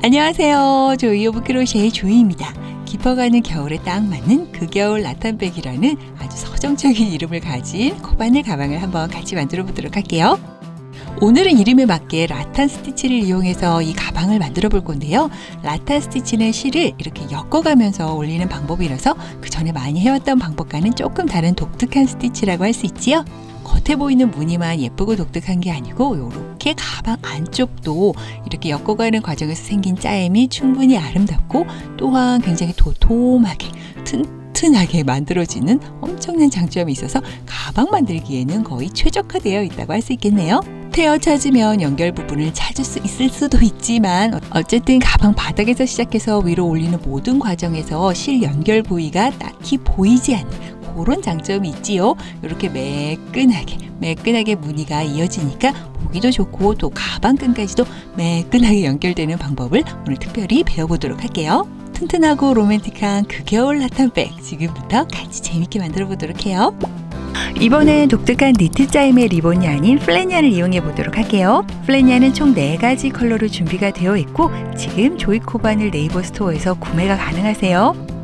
안녕하세요. 조이 오브 크로셰의 조이입니다. 깊어가는 겨울에 딱 맞는 그 겨울 라탄백이라는 아주 서정적인 이름을 가진 코바늘 가방을 한번 같이 만들어 보도록 할게요. 오늘은 이름에 맞게 라탄 스티치를 이용해서 이 가방을 만들어 볼 건데요. 라탄 스티치는 실을 이렇게 엮어가면서 올리는 방법이라서 그 전에 많이 해왔던 방법과는 조금 다른 독특한 스티치라고 할 수 있지요. 겉에 보이는 무늬만 예쁘고 독특한 게 아니고 이렇게 가방 안쪽도 이렇게 엮어가는 과정에서 생긴 짜임이 충분히 아름답고 또한 굉장히 도톰하게 튼튼하게 만들어지는 엄청난 장점이 있어서 가방 만들기에는 거의 최적화되어 있다고 할 수 있겠네요. 테어 찾으면 연결 부분을 찾을 수 있을 수도 있지만 어쨌든 가방 바닥에서 시작해서 위로 올리는 모든 과정에서 실 연결 부위가 딱히 보이지 않는 그런 장점이 있지요. 이렇게 매끈하게 무늬가 이어지니까 보기도 좋고 또 가방끈까지도 매끈하게 연결되는 방법을 오늘 특별히 배워보도록 할게요. 튼튼하고 로맨틱한 그 겨울 라탄백 지금부터 같이 재밌게 만들어 보도록 해요. 이번엔 독특한 니트 짜임의 리본이 아닌 플랫얀을 이용해 보도록 할게요. 플랫얀은 총 4가지 컬러로 준비가 되어 있고 지금 조이코바늘 네이버 스토어에서 구매가 가능하세요.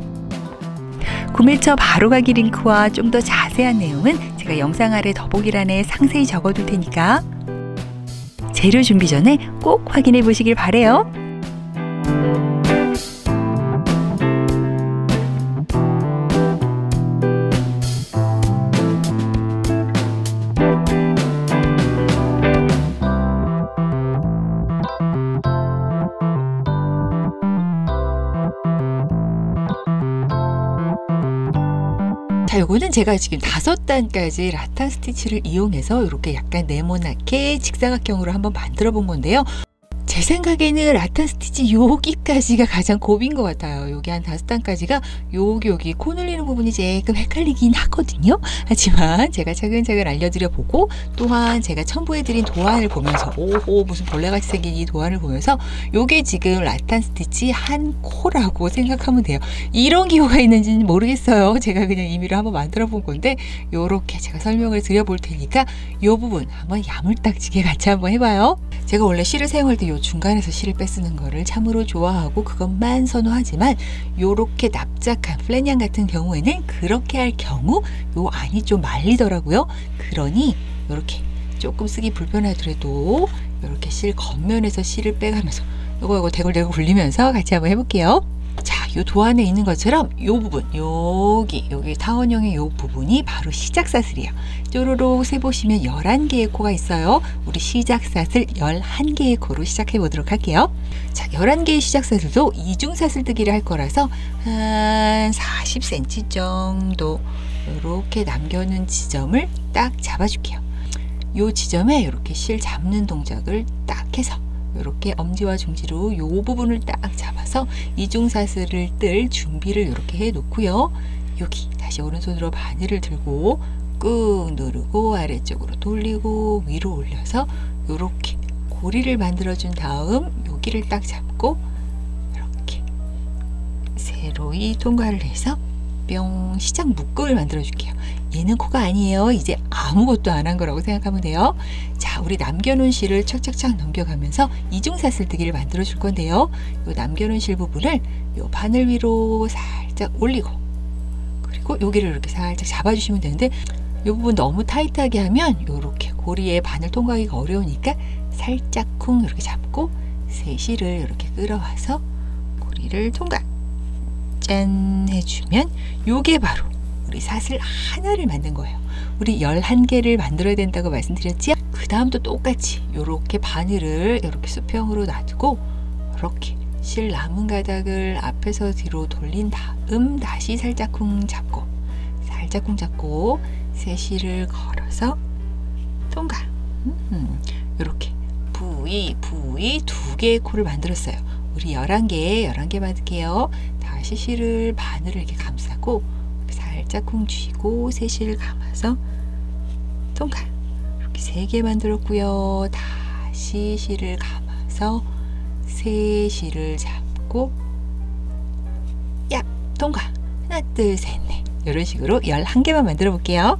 구매처 바로가기 링크와 좀 더 자세한 내용은 제가 영상 아래 더보기란에 상세히 적어둘 테니까 재료 준비 전에 꼭 확인해 보시길 바래요. 자, 요거는 제가 지금 5단까지 라탄 스티치를 이용해서 이렇게 약간 네모나게 직사각형으로 한번 만들어 본 건데요. 제 생각에는 라탄 스티치 여기까지가 가장 고비인 것 같아요. 여기 한 5단까지가 여기 코 눌리는 부분이 조금 헷갈리긴 하거든요. 하지만 제가 차근차근 알려드려 보고 또한 제가 첨부해드린 도안을 보면서 무슨 벌레같이 생긴 이 도안을 보면서 요게 지금 라탄 스티치 한 코라고 생각하면 돼요. 이런 기호가 있는지는 모르겠어요. 제가 그냥 임의로 한번 만들어 본 건데 요렇게 제가 설명을 드려 볼 테니까 요 부분 한번 야물딱지게 같이 한번 해봐요. 제가 원래 실을 사용할 때 요 중간에서 실을 빼쓰는 거를 참으로 좋아하고 그것만 선호하지만 요렇게 납작한 플랫얀 같은 경우에는 그렇게 할 경우 요 안이 좀 말리더라고요. 그러니 요렇게 조금 쓰기 불편하더라도 요렇게 실 겉면에서 실을 빼가면서 요거 대굴대굴 굴리면서 같이 한번 해볼게요. 자, 요 도안에 있는 것처럼 요 부분 여기 타원형의 요 부분이 바로 시작사슬이에요. 쪼로록 세보시면 11개의 코가 있어요. 우리 시작사슬 11개의 코로 시작해 보도록 할게요. 자, 11개의 시작사슬도 이중사슬 뜨기를 할 거라서 한 40cm 정도 요렇게 남겨놓은 지점을 딱 잡아줄게요. 요 지점에 이렇게 실 잡는 동작을 딱 해서 이렇게 엄지와 중지로 요 부분을 딱 잡아서 이중사슬을 뜰 준비를 이렇게 해 놓고요. 여기 다시 오른손으로 바늘을 들고 꾹 누르고 아래쪽으로 돌리고 위로 올려서 요렇게 고리를 만들어 준 다음 여기를 딱 잡고 이렇게 세로이 통과를 해서 뿅 시작 묶음을 만들어 줄게요. 얘는 코가 아니에요. 이제 아무것도 안 한 거라고 생각하면 돼요. 자, 우리 남겨놓은 실을 착착착 넘겨가면서 이중사슬 뜨기를 만들어 줄 건데요. 요 남겨놓은 실 부분을 요 바늘 위로 살짝 올리고 그리고 여기를 이렇게 살짝 잡아주시면 되는데 요 부분 너무 타이트하게 하면 요렇게 고리에 바늘 통과하기가 어려우니까 살짝 쿵 이렇게 잡고 세 실을 이렇게 끌어와서 고리를 통과 짠 해주면 요게 바로 우리 사슬 하나를 만든 거예요. 우리 11개를 만들어야 된다고 말씀드렸지? 그 다음도 똑같이 요렇게 바늘을 요렇게 수평으로 놔두고 이렇게 실 남은 가닥을 앞에서 뒤로 돌린 다음 다시 살짝 쿵 잡고 세 실을 걸어서 통과. 요렇게 부위 2개의 코를 만들었어요. 우리 11개 만들게요. 다시 실을 바늘을 이렇게 감싸고 살짝 쿵 쥐고 세 실을 감아서 통과. 이렇게 3개 만들었고요. 다시 실을 감아서 세 실을 잡고 야 통과. 하나 둘 셋 넷 이런 식으로 11개만 만들어 볼게요.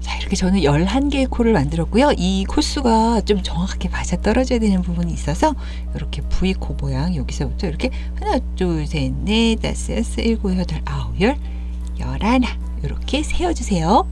자, 이렇게 저는 11개의 코를 만들었고요. 이 콧수가 좀 정확하게 맞아떨어져야 되는 부분이 있어서 이렇게 V코 모양 여기서부터 이렇게 하나, 둘, 셋, 넷, 다섯, 여섯, 일곱, 여덟, 아홉, 열, 열하나 이렇게 세워주세요.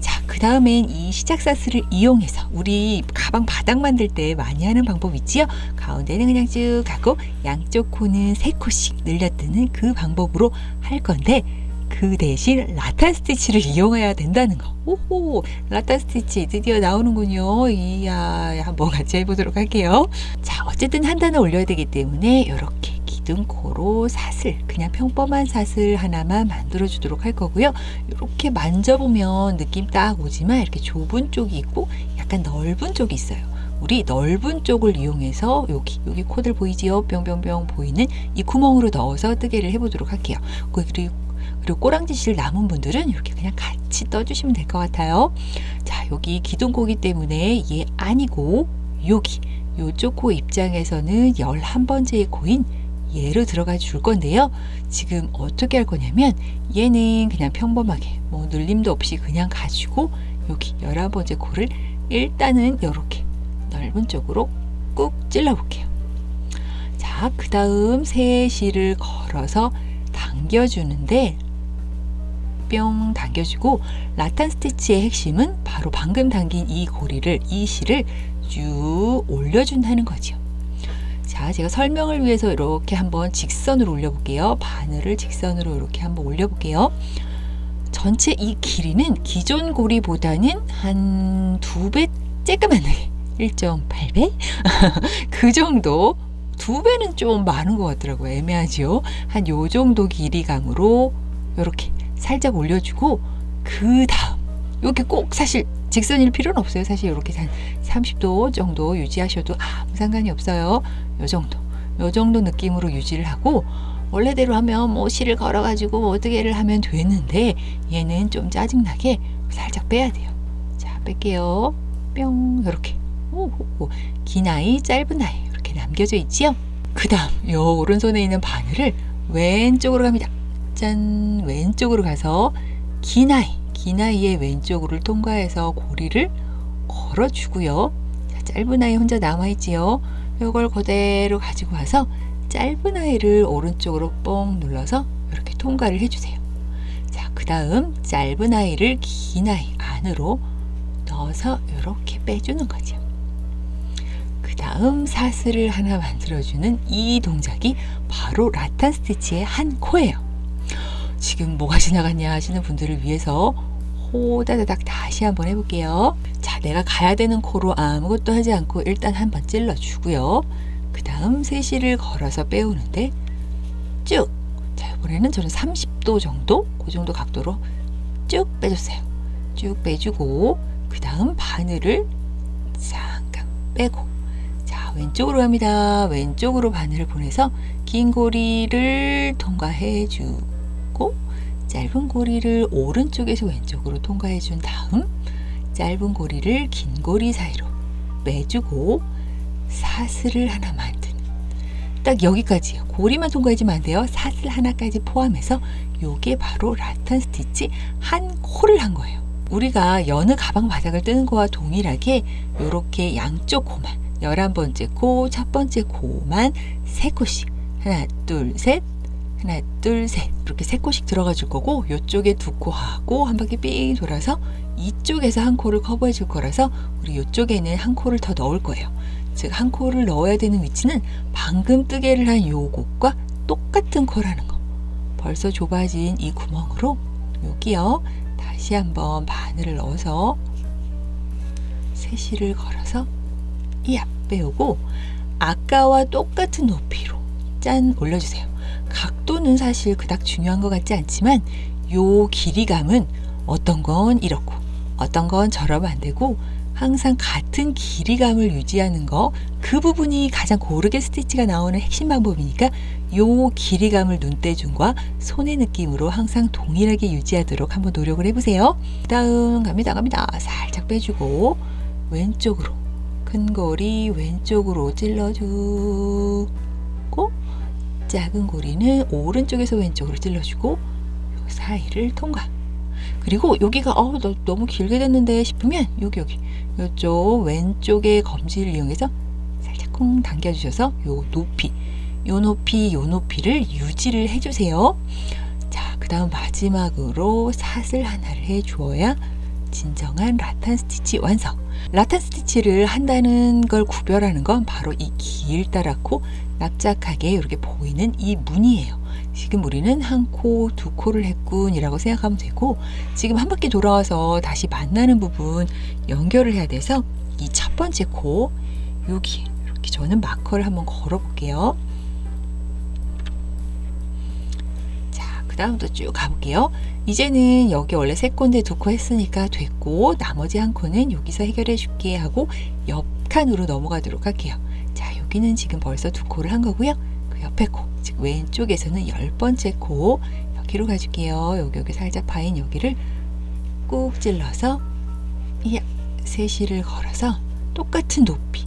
자, 그 다음엔 이 시작사슬을 이용해서 우리 가방 바닥 만들 때 많이 하는 방법 있지요? 가운데는 그냥 쭉 가고 양쪽 코는 3코씩 늘려뜨는 그 방법으로 할 건데, 그 대신 라탄 스티치를 이용해야 된다는 거. 오호, 라탄 스티치 드디어 나오는군요. 이야, 한번 같이 해보도록 할게요. 자, 어쨌든 한 단을 올려야 되기 때문에 이렇게 기둥코로 사슬, 그냥 평범한 사슬 하나만 만들어 주도록 할 거고요. 이렇게 만져보면 느낌 딱 오지만 이렇게 좁은 쪽이 있고 약간 넓은 쪽이 있어요. 우리 넓은 쪽을 이용해서 여기 코들 보이지요? 뿅뿅뿅 보이는 이 구멍으로 넣어서 뜨개를 해보도록 할게요. 그리고 꼬랑지실 남은 분들은 이렇게 그냥 같이 떠주시면 될 것 같아요. 자, 여기 기둥코기 때문에 얘 아니고 요쪽 코 입장에서는 11번째의 코인 얘로 들어가 줄 건데요. 지금 어떻게 할 거냐면 얘는 그냥 평범하게 뭐 눌림도 없이 그냥 가지고 여기 11번째 코를 일단은 이렇게 넓은 쪽으로 꾹 찔러 볼게요. 자, 그 다음 3실을 걸어서 당겨주는데 뿅 당겨주고, 라탄 스티치의 핵심은 바로 방금 당긴 이 고리를, 이 실을 쭉 올려준다는 거죠. 자, 제가 설명을 위해서 이렇게 한번 직선으로 올려볼게요. 바늘을 직선으로 이렇게 한번 올려볼게요. 전체 이 길이는 기존 고리보다는 한 2배 쬐끄만하게 1.8배? 그 정도, 2배는 좀 많은 것 같더라고요. 애매하지요? 한 요 정도 길이감으로 이렇게 살짝 올려주고, 그 다음 이렇게 꼭 사실 직선일 필요는 없어요. 사실 이렇게 한 30도 정도 유지하셔도 아무 상관이 없어요. 요 정도 느낌으로 유지를 하고, 원래대로 하면 뭐 실을 걸어가지고 뭐 어떻게를 하면 되는데 얘는 좀 짜증나게 살짝 빼야 돼요. 자, 뺄게요. 뿅 이렇게. 오호호. 긴 아이, 짧은 아이 이렇게 남겨져 있지요? 그 다음 요 오른손에 있는 바늘을 왼쪽으로 갑니다. 짠! 왼쪽으로 가서 긴 아이의 왼쪽으로 통과해서 고리를 걸어주고요. 자, 짧은 아이 혼자 남아있지요? 요걸 그대로 가지고 와서 짧은 아이를 오른쪽으로 뻥 눌러서 이렇게 통과를 해주세요. 자, 그 다음 짧은 아이를 긴 아이 안으로 넣어서 이렇게 빼주는 거죠. 그 다음 사슬을 하나 만들어주는 이 동작이 바로 라탄 스티치의 한 코예요. 지금 뭐가 지나갔냐 하시는 분들을 위해서 호다다닥 다시 한번 해볼게요. 자, 내가 가야 되는 코로 아무것도 하지 않고 일단 한번 찔러주고요. 그 다음 3실을 걸어서 빼오는데 쭉! 자, 이번에는 저는 30도 정도? 그 정도 각도로 쭉 빼줬어요. 쭉 빼주고, 그 다음 바늘을 잠깐 빼고, 자, 왼쪽으로 갑니다. 왼쪽으로 바늘을 보내서 긴 고리를 통과해주고, 짧은 고리를 오른쪽에서 왼쪽으로 통과해 준 다음 짧은 고리를 긴 고리 사이로 빼주고 사슬을 하나 만드는, 딱 여기까지요. 고리만 통과해주면 안 돼요. 사슬 하나까지 포함해서 요게 바로 라탄 스티치 한 코를 한 거예요. 우리가 여느 가방 바닥을 뜨는 거와 동일하게 요렇게 양쪽 코만 11번째 코, 첫 번째 코만 3코씩 하나, 둘, 셋 하나, 둘, 셋 이렇게 3코씩 들어가 줄 거고, 요쪽에 2코 하고 한 바퀴 삥 돌아서 이쪽에서 한 코를 커버해 줄 거라서 우리 요쪽에는 한 코를 더 넣을 거예요. 즉, 한 코를 넣어야 되는 위치는 방금 뜨개를 한 요 곳과 똑같은 코라는 거. 벌써 좁아진 이 구멍으로 여기요. 다시 한번 바늘을 넣어서 3실을 걸어서 이 앞 빼오고 아까와 똑같은 높이로 짠 올려주세요. 각도는 사실 그닥 중요한 것 같지 않지만 요 길이감은 어떤 건 이렇고 어떤 건 저러면 안 되고 항상 같은 길이감을 유지하는 거, 그 부분이 가장 고르게 스티치가 나오는 핵심 방법이니까 요 길이감을 눈대중과 손의 느낌으로 항상 동일하게 유지하도록 한번 노력을 해보세요. 그 다음 갑니다. 살짝 빼주고 왼쪽으로 큰 고리 왼쪽으로 찔러주고 작은 고리는 오른쪽에서 왼쪽으로 찔러주고 요 사이를 통과. 그리고 여기가 너무 길게 됐는데 싶으면 여기 이쪽 왼쪽에 검지를 이용해서 살짝 쿵 당겨주셔서 요 높이를 유지를 해주세요. 자, 그 다음 마지막으로 삿을 하나를 해주어야 진정한 라탄 스티치 완성. 라탄 스티치를 한다는 걸 구별하는 건 바로 이 길다랗고 납작하게 이렇게 보이는 이 무늬예요. 지금 우리는 한 코, 두 코를 했군이라고 생각하면 되고, 지금 한 바퀴 돌아와서 다시 만나는 부분 연결을 해야 돼서 이 첫 번째 코 여기 이렇게 저는 마커를 한번 걸어 볼게요. 자, 그 다음 또 쭉 가볼게요. 이제는 여기 원래 세 코인데 두 코 했으니까 됐고, 나머지 한 코는 여기서 해결해 줄게 하고 옆 칸으로 넘어가도록 할게요. 자, 여기는 지금 벌써 두 코를 한 거고요. 그 옆에 코, 즉 왼쪽에서는 10번째 코 여기로 가줄게요. 여기 살짝 파인 여기를 꾹 찔러서 이 세시를 걸어서 똑같은 높이,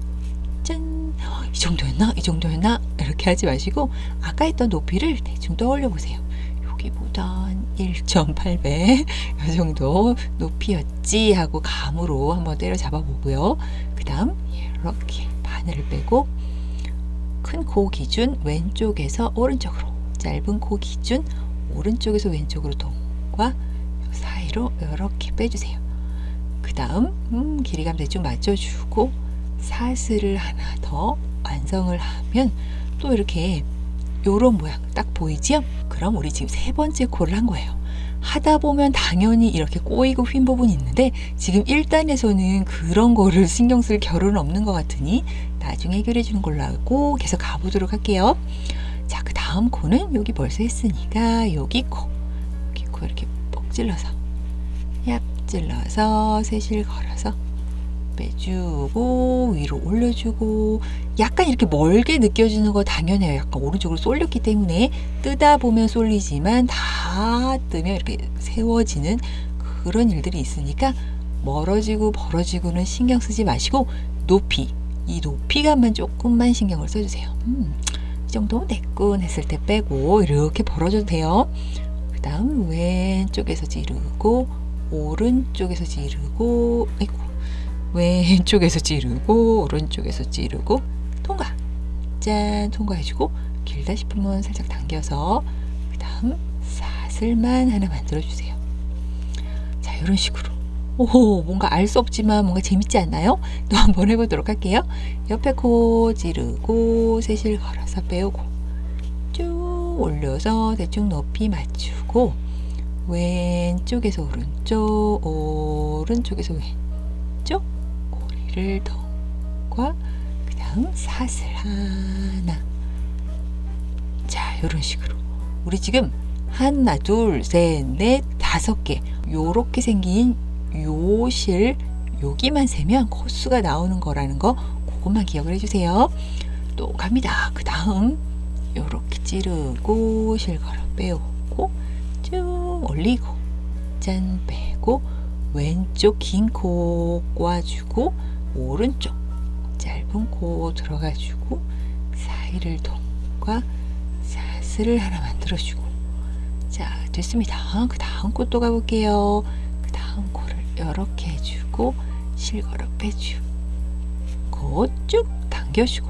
짠! 이 정도였나? 이 정도였나? 이렇게 하지 마시고 아까 했던 높이를 대충 떠올려 보세요. 보다 1.8배 이 정도 높이였지 하고 감으로 한번 때려잡아 보고요. 그 다음 이렇게 바늘을 빼고 큰 코 기준 왼쪽에서 오른쪽으로, 짧은 코 기준 오른쪽에서 왼쪽으로 동과 사이로 이렇게 빼주세요. 그 다음 길이감 대충 맞춰주고 사슬을 하나 더 완성을 하면 또 이렇게 요런 모양 딱 보이지요? 그럼 우리 지금 세 번째 코를 한 거예요. 하다 보면 당연히 이렇게 꼬이고 휜 부분이 있는데 지금 1단에서는 그런 거를 신경 쓸 겨를은 없는 것 같으니 나중에 해결해 주는 걸로 하고 계속 가보도록 할게요. 자, 그 다음 코는 여기 벌써 했으니까 여기 코 이렇게 뻑 찔러서 약 찔러서 셋을 걸어서 빼주고 위로 올려주고, 약간 이렇게 멀게 느껴지는 거 당연해요. 약간 오른쪽으로 쏠렸기 때문에 뜨다 보면 쏠리지만 다 뜨면 이렇게 세워지는 그런 일들이 있으니까 멀어지고 벌어지고는 신경 쓰지 마시고 높이, 이 높이감만 조금만 신경을 써주세요. 이 정도면 됐군 했을 때 빼고 이렇게 벌어져도 돼요. 그 다음 왼쪽에서 지르고 오른쪽에서 지르고, 왼쪽에서 찌르고 오른쪽에서 찌르고 통과, 짠! 통과해주고 길다 싶으면 살짝 당겨서 그 다음 사슬만 하나 만들어주세요. 자, 이런 식으로. 오, 뭔가 알 수 없지만 뭔가 재밌지 않나요? 또 한번 해보도록 할게요. 옆에 코 찌르고 셋을 걸어서 빼오고 쭉 올려서 대충 높이 맞추고 왼쪽에서 오른쪽, 오른쪽에서 왼쪽 를 덩과 그 다음 사슬 하나. 자, 요런 식으로 우리 지금 하나, 둘, 셋, 넷, 다섯 개 요렇게 생긴 요실 여기만 세면 코수가 나오는 거라는 거 그것만 기억을 해주세요. 또 갑니다. 그 다음 요렇게 찌르고 실 걸어 빼오고 쭉 올리고 짠 빼고 왼쪽 긴 코 꽈주고 오른쪽 짧은 코 들어가주고 사이를 동과 사슬을 하나 만들어주고. 자, 됐습니다. 그 다음 코 또 가볼게요. 그 다음 코를 이렇게 해주고 실걸어 빼주고 쭉 당겨주고,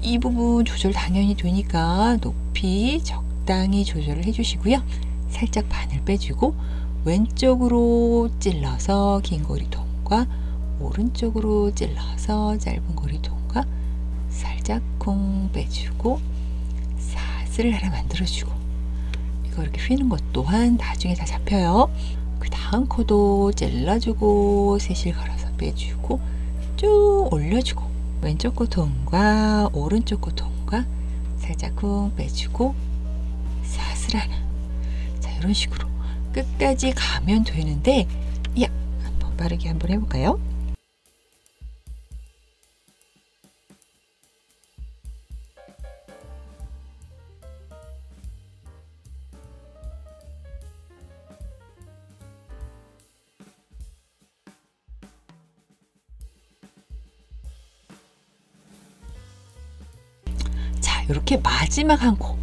이 부분 조절 당연히 되니까 높이 적당히 조절을 해주시고요. 살짝 바늘 빼주고 왼쪽으로 찔러서 긴 고리 동과 오른쪽으로 찔러서 짧은 고리 동과 살짝 콩 빼주고 사슬을 하나 만들어주고, 이거 이렇게 휘는 것 또한 나중에 다 잡혀요. 그 다음 코도 찔러주고 셋을 걸어서 빼주고 쭉 올려주고 왼쪽 코 동과 오른쪽 코 동과 살짝 콩 빼주고 사슬 하나. 자, 이런 식으로 끝까지 가면 되는데 한번 빠르게 한번 해볼까요? 자, 이렇게 마지막 한 코,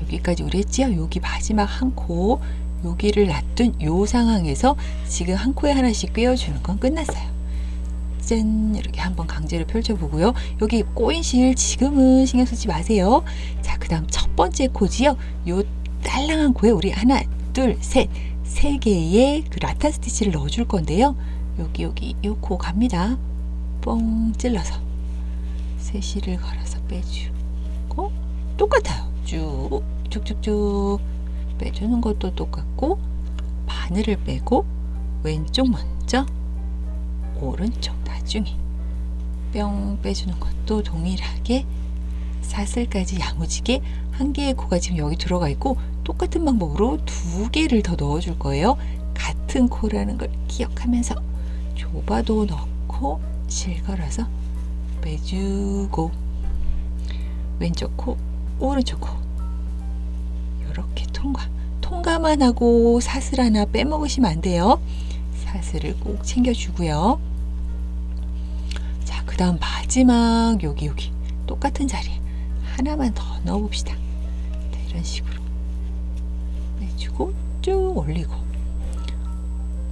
여기까지 우리 했지요? 여기 마지막 한 코 여기를 놔둔 요 상황에서 지금 한 코에 하나씩 꿰어주는 건 끝났어요. 짠! 이렇게 한번 강제로 펼쳐보고요. 여기 꼬인 실 지금은 신경 쓰지 마세요. 자, 그 다음 첫 번째 코지요. 요 딸랑한 코에 우리 하나, 둘, 셋, 세 개의 그 라탄 스티치를 넣어줄 건데요. 여기 요 코 갑니다. 뻥 찔러서 세 실을 걸어서 빼주고 똑같아요. 쭉 쭉쭉쭉 빼주는 것도 똑같고 바늘을 빼고 왼쪽 먼저 오른쪽 나중에 뿅 빼주는 것도 동일하게 사슬까지 야무지게 한 개의 코가 지금 여기 들어가 있고 똑같은 방법으로 두 개를 더 넣어줄 거예요. 같은 코라는 걸 기억하면서 좁아도 넣고 실 걸어서 빼주고 왼쪽 코 오른쪽 코 이렇게 통과만 하고 사슬 하나 빼먹으시면 안 돼요. 사슬을 꼭 챙겨주고요. 자, 그 다음 마지막 여기 똑같은 자리에 하나만 더 넣어봅시다. 자, 이런 식으로 빼주고 쭉 올리고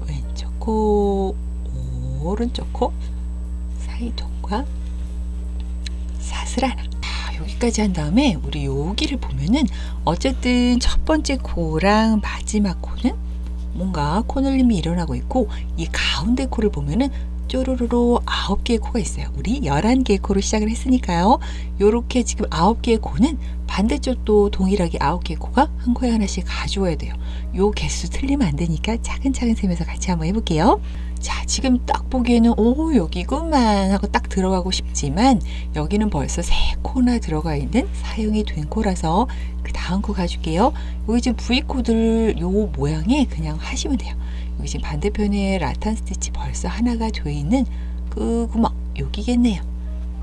왼쪽 코 오른쪽 코 사이 통과 사슬 하나. 여기까지 한 다음에 우리 여기를 보면은 어쨌든 첫 번째 코랑 마지막 코는 뭔가 코늘림이 일어나고 있고 이 가운데 코를 보면은 쪼로로로 9개의 코가 있어요. 우리 11개의 코로 시작을 했으니까요. 요렇게 지금 9개의 코는 반대쪽도 동일하게 9개의 코가 한 코에 하나씩 가져와야 돼요. 요 개수 틀리면 안 되니까 차근차근 세면서 같이 한번 해볼게요. 자, 지금 딱 보기에는 오 여기구만 하고 딱 들어가고 싶지만 여기는 벌써 3코나 들어가 있는 사용이 된 코라서 그 다음 코 가줄게요. 여기 지금 V코들 요 모양에 그냥 하시면 돼요. 여기 지금 반대편에 라탄 스티치 벌써 하나가 조이는 그 구멍 여기겠네요.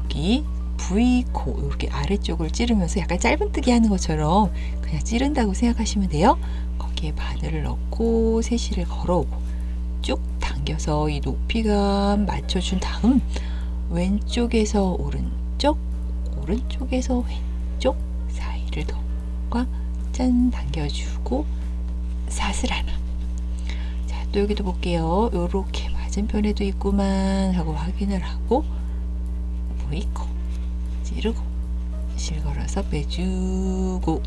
여기 V코 이렇게 아래쪽을 찌르면서 약간 짧은뜨기 하는 것처럼 그냥 찌른다고 생각하시면 돼요. 거기에 바늘을 넣고 세실을 걸어오고 쭉 당겨서 이 높이감 맞춰준 다음 왼쪽에서 오른쪽, 오른쪽에서 왼쪽 사이를 덮과 짠 당겨주고 사슬 하나. 자, 또 여기도 볼게요. 요렇게 맞은편에도 있구만 하고 확인을 하고 모이코 찌르고 실 걸어서 빼주고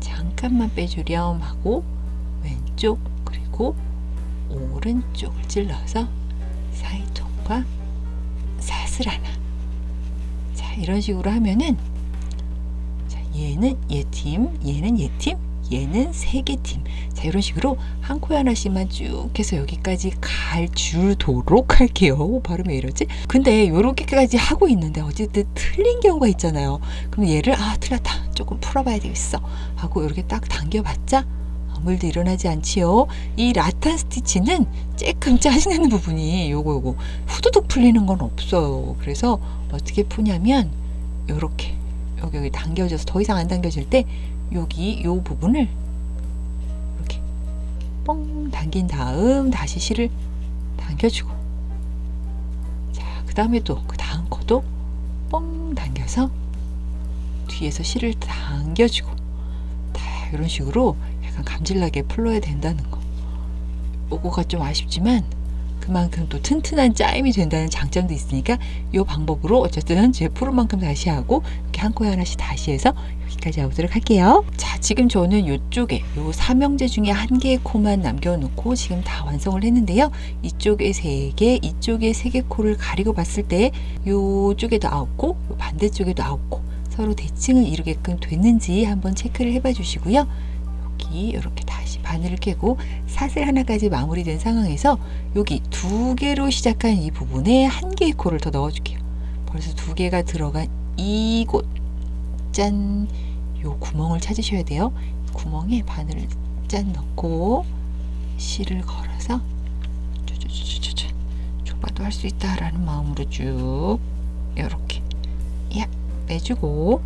잠깐만 빼주렴 하고 왼쪽 그리고 오른쪽을 찔러서 사이통과 사슬 하나. 자, 이런 식으로 하면은 자, 얘는 얘 팀, 얘는 얘 팀, 얘는 세 개 팀. 자, 이런 식으로 한 코에 하나씩만 쭉 해서 여기까지 갈 줄도록 할게요. 발음이 왜 이러지? 근데 요렇게까지 하고 있는데 어쨌든 틀린 경우가 있잖아요. 그럼 얘를 아 틀렸다 조금 풀어봐야 되겠어 하고 이렇게 딱 당겨봤자 아무일도 일어나지 않지요. 이 라탄 스티치는 쬐끔 짜증나는 부분이 요거 후두둑 풀리는 건 없어요. 그래서 어떻게 푸냐면 요렇게 여기 당겨져서 더 이상 안 당겨질 때 여기 요 부분을 이렇게 뻥 당긴 다음 다시 실을 당겨주고 자, 그 다음에 또 그 다음 코도 뻥 당겨서 뒤에서 실을 당겨주고 다 이런 식으로 감질나게 풀러야 된다는 거. 요거가 좀 아쉽지만 그만큼 또 튼튼한 짜임이 된다는 장점도 있으니까 요 방법으로 어쨌든 제 프로만큼 다시 하고 이렇게 한 코에 하나씩 다시 해서 여기까지 해보도록 할게요. 자, 지금 저는 요쪽에 요 삼형제 중에 한 개의 코만 남겨놓고 지금 다 완성을 했는데요. 이쪽에 3개, 이쪽에 3개 코를 가리고 봤을 때 요쪽에도 9코, 요 반대쪽에도 9코 서로 대칭을 이루게끔 됐는지 한번 체크를 해봐 주시고요. 이렇게 다시 바늘을 깨고 사슬 하나까지 마무리된 상황에서 여기 2개로 시작한 이 부분에 1개의 코를 더 넣어줄게요. 벌써 2개가 들어간 이곳 짠! 요 구멍을 찾으셔야 돼요. 구멍에 바늘을 짠 넣고 실을 걸어서 쭈쭈쭈쭈쭈 좁아도 할 수 있다라는 마음으로 쭉 이렇게 야 빼주고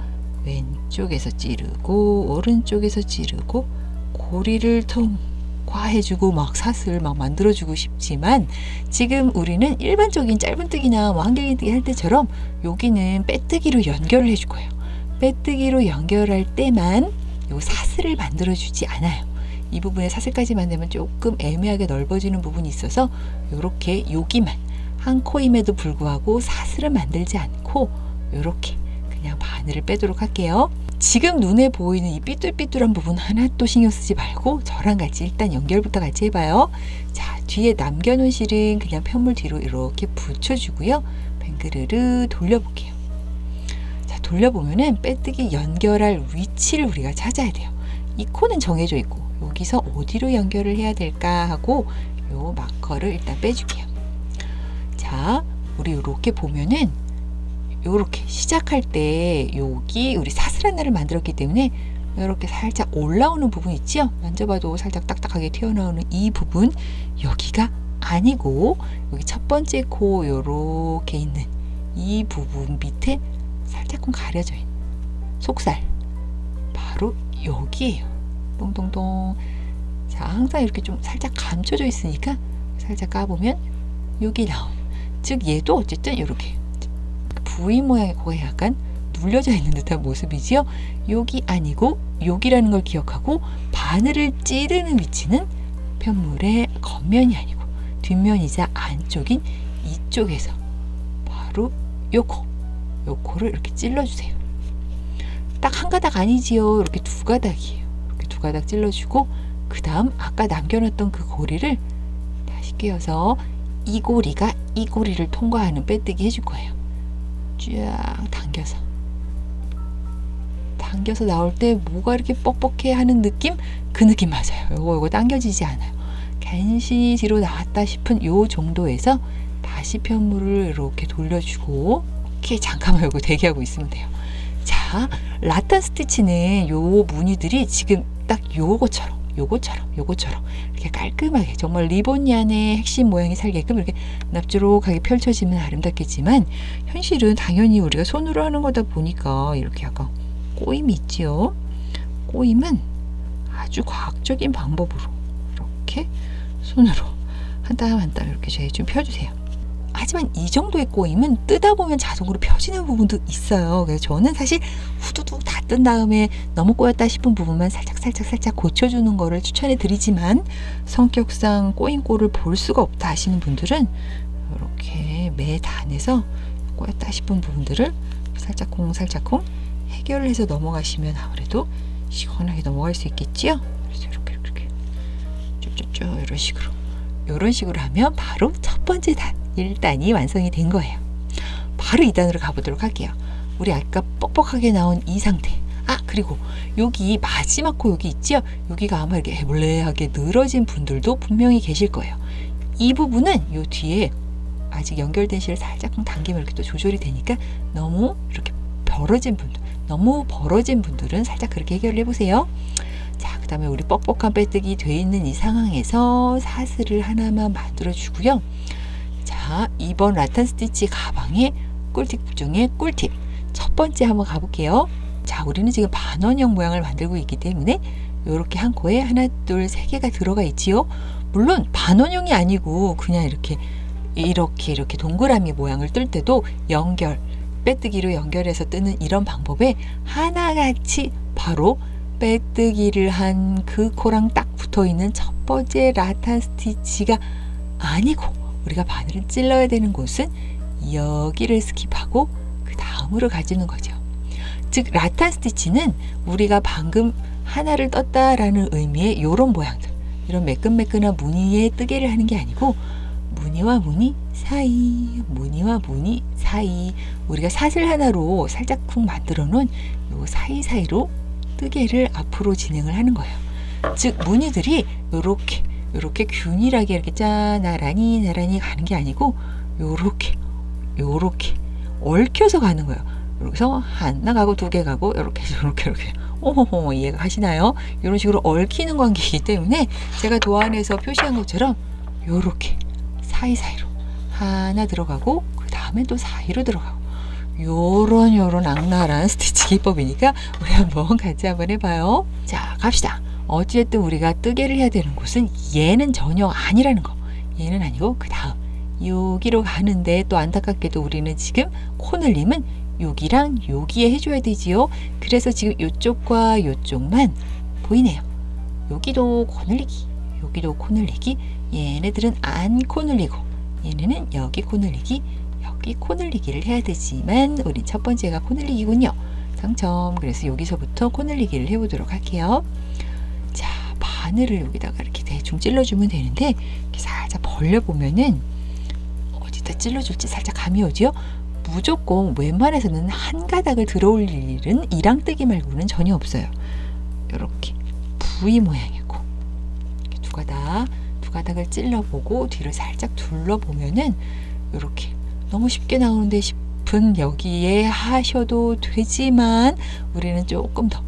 왼쪽에서 찌르고 오른쪽에서 찌르고 고리를 통과해주고 막 사슬 막 만들어주고 싶지만 지금 우리는 일반적인 짧은뜨기나 뭐 한길기뜨기 할 때처럼 여기는 빼뜨기로 연결을 해줄 거예요. 빼뜨기로 연결할 때만 요 사슬을 만들어주지 않아요. 이 부분에 사슬까지만 되면 조금 애매하게 넓어지는 부분이 있어서 이렇게 여기만 한 코임에도 불구하고 사슬을 만들지 않고 이렇게 그냥 바늘을 빼도록 할게요. 지금 눈에 보이는 이 삐뚤삐뚤한 부분 하나 또 신경 쓰지 말고 저랑 같이 일단 연결부터 같이 해봐요. 자, 뒤에 남겨놓은 실은 그냥 편물 뒤로 이렇게 붙여주고요. 뱅그르르 돌려볼게요. 자, 돌려보면은 빼뜨기 연결할 위치를 우리가 찾아야 돼요. 이 코는 정해져 있고 여기서 어디로 연결을 해야 될까 하고 요 마커를 일단 빼줄게요. 자, 우리 이렇게 보면은 요렇게 시작할 때 여기 우리 사슬 하나를 만들었기 때문에 이렇게 살짝 올라오는 부분 있죠? 만져봐도 살짝 딱딱하게 튀어나오는 이 부분, 여기가 아니고 여기 첫 번째 코 요렇게 있는 이 부분 밑에 살짝 가려져 있는 속살, 바로 여기에요. 동동동. 자, 항상 이렇게 좀 살짝 감춰져 있으니까 살짝 까보면 여기 나온, 즉 얘도 어쨌든 이렇게 V 모양의 코가 약간 눌려져 있는 듯한 모습이지요. 여기 아니고 여기라는 걸 기억하고, 바늘을 찌르는 위치는 편물의 겉면이 아니고 뒷면이자 안쪽인 이쪽에서 바로 요 코, 요 코를 이렇게 찔러주세요. 딱 한 가닥 아니지요. 이렇게 두 가닥이에요. 이렇게 두 가닥 찔러주고, 그 다음 아까 남겨놨던 그 고리를 다시 끼워서 이 고리가 이 고리를 통과하는 빼뜨기 해줄 거예요. 쫙 당겨서 나올 때 뭐가 이렇게 뻑뻑해 하는 느낌? 그 느낌 맞아요. 요거 당겨지지 않아요. 간신히 뒤로 나왔다 싶은 요 정도에서 다시 편물을 이렇게 돌려주고, 이렇게 잠깐만 요거 대기하고 있으면 돼요. 자, 라탄 스티치는 요 무늬들이 지금 딱 요거처럼 이렇게 깔끔하게 정말 리본얀의 핵심 모양이 살게끔 이렇게 납조록하게 펼쳐지면 아름답겠지만, 현실은 당연히 우리가 손으로 하는 거다 보니까 이렇게 약간 꼬임이 있지요. 꼬임은 아주 과학적인 방법으로 이렇게 손으로 한 땀 한 땀 이렇게 좀 펴주세요. 하지만 이 정도의 꼬임은 뜨다 보면 자동으로 펴지는 부분도 있어요. 그래서 저는 사실 후두둑 다 뜬 다음에 너무 꼬였다 싶은 부분만 살짝 고쳐주는 거를 추천해 드리지만, 성격상 꼬인 꼴을 볼 수가 없다 하시는 분들은 이렇게 매 단에서 꼬였다 싶은 부분들을 살짝쿵 해결을 해서 넘어가시면 아무래도 시원하게 넘어갈 수 있겠지요. 그래서 이렇게 쭉쭉쭉 이런 식으로 하면 바로 첫 번째 단 1단이 완성이 된 거예요. 바로 2단으로 가보도록 할게요. 우리 아까 뻑뻑하게 나온 이 상태. 아, 그리고 여기 마지막 코 여기 있지요? 여기가 아마 이렇게 애벌레하게 늘어진 분들도 분명히 계실 거예요. 이 부분은 요 뒤에 아직 연결된 실을 살짝 당기면 이렇게 또 조절이 되니까, 너무 이렇게 벌어진 분들, 너무 벌어진 분들은 살짝 그렇게 해결해 보세요. 자, 그 다음에 우리 뻑뻑한 빼뜨기 돼 있는 이 상황에서 사슬을 하나만 만들어 주고요. 자, 이번 라탄 스티치 가방의 꿀팁 중에 꿀팁 첫 번째 한번 가볼게요. 자, 우리는 지금 반원형 모양을 만들고 있기 때문에 이렇게 한 코에 하나, 둘, 세 개가 들어가 있지요. 물론 반원형이 아니고 그냥 이렇게 동그라미 모양을 뜰 때도 연결, 빼뜨기로 연결해서 뜨는 이런 방법에 하나같이 바로 빼뜨기를 한 그 코랑 딱 붙어있는 첫 번째 라탄 스티치가 아니고, 우리가 바늘을 찔러야 되는 곳은 여기를 스킵하고 그 다음으로 가지는 거죠. 즉 라탄 스티치는 우리가 방금 하나를 떴다라는 의미의 이런 모양들, 이런 매끈매끈한 무늬에 뜨개를 하는 게 아니고, 무늬와 무늬 사이 우리가 사슬 하나로 살짝 쿵 만들어 놓은 요 사이사이로 뜨개를 앞으로 진행을 하는 거예요. 즉 무늬들이 요렇게 균일하게 이렇게 나란히 가는 게 아니고, 요렇게 얽혀서 가는 거예요. 그래서 하나 가고 두 개 가고 요렇게 오호호, 이해가 가시나요? 이런 식으로 얽히는 관계이기 때문에 제가 도안에서 표시한 것처럼 요렇게 사이사이로 하나 들어가고 그 다음에 또 사이로 들어가고, 요런 악랄한 스티치 기법이니까 우리 한번 같이 한번 해봐요. 자, 갑시다. 어쨌든 우리가 뜨개를 해야 되는 곳은 얘는 전혀 아니라는 거. 얘는 아니고 그 다음 여기로 가는데, 또 안타깝게도 우리는 지금 코 늘림은 여기랑 여기에 해줘야 되지요. 그래서 지금 이쪽과 이쪽만 보이네요. 여기도 코늘리기, 여기도 코늘리기, 얘네들은 안 코늘리고 얘네는 여기 코늘리기, 여기 코늘리기를 해야 되지만 우리 첫 번째가 코늘리기군요. 상점. 그래서 여기서부터 코늘리기를 해보도록 할게요. 자, 바늘을 여기다가 이렇게 대충 찔러주면 되는데 이렇게 살짝 벌려보면은 어디다 찔러줄지 살짝 감이 오지요? 무조건 웬만해서는 한 가닥을 들어올 일은 이랑뜨기 말고는 전혀 없어요. 이렇게 V 모양이고 이렇게 두 가닥을 찔러보고 뒤를 살짝 둘러보면은 이렇게 너무 쉽게 나오는데 싶은 여기에 하셔도 되지만 우리는 조금 더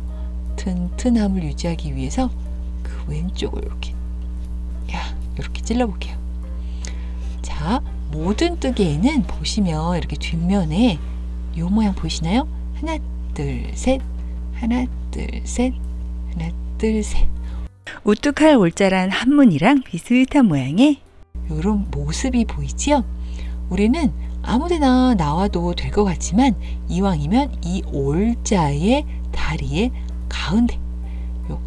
튼튼함을 유지하기 위해서 그 왼쪽을 이렇게 이렇게 찔러볼게요. 자, 모든 뜨개에는 보시면 이렇게 뒷면에 요 모양 보이시나요? 하나 둘 셋, 하나 둘 셋, 하나 둘 셋. 우뚝할 올자란 한문이랑 비슷한 모양의 요런 모습이 보이지요? 우리는 아무데나 나와도 될 것 같지만 이왕이면 이 올자의 다리의 가운데, 요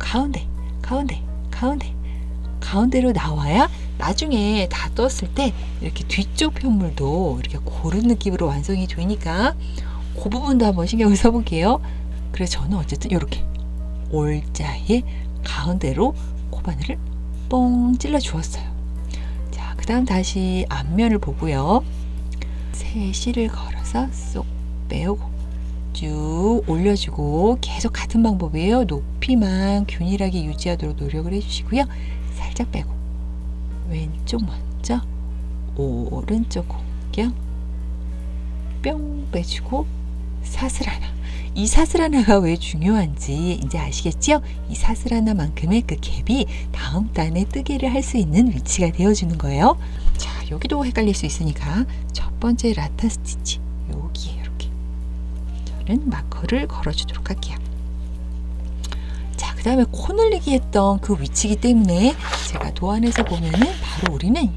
가운데로 나와야 나중에 다 떴을 때 이렇게 뒤쪽 편물도 이렇게 고른 느낌으로 완성이 되니까 그 부분도 한번 신경을 써볼게요. 그래서 저는 어쨌든 이렇게 올자의 가운데로 코바늘을 뽕 찔러 주었어요. 자, 그 다음 다시 앞면을 보고요. 세 실을 걸어서 쏙 빼오고 쭉 올려주고 계속 같은 방법이에요. 높이만 균일하게 유지하도록 노력을 해주시고요. 살짝 빼고 왼쪽 먼저 오른쪽 공격 뿅 빼주고 사슬 하나. 이 사슬 하나가 왜 중요한지 이제 아시겠지요? 이 사슬 하나만큼의 그 갭이 다음 단에 뜨개를 할 수 있는 위치가 되어주는 거예요. 자, 여기도 헷갈릴 수 있으니까 첫 번째 라탄 스티치 여기에 이렇게 저는 마커를 걸어주도록 할게요. 자, 그 다음에 코늘리기 했던 그 위치이기 때문에 제가 도안에서 보면은 바로 우리는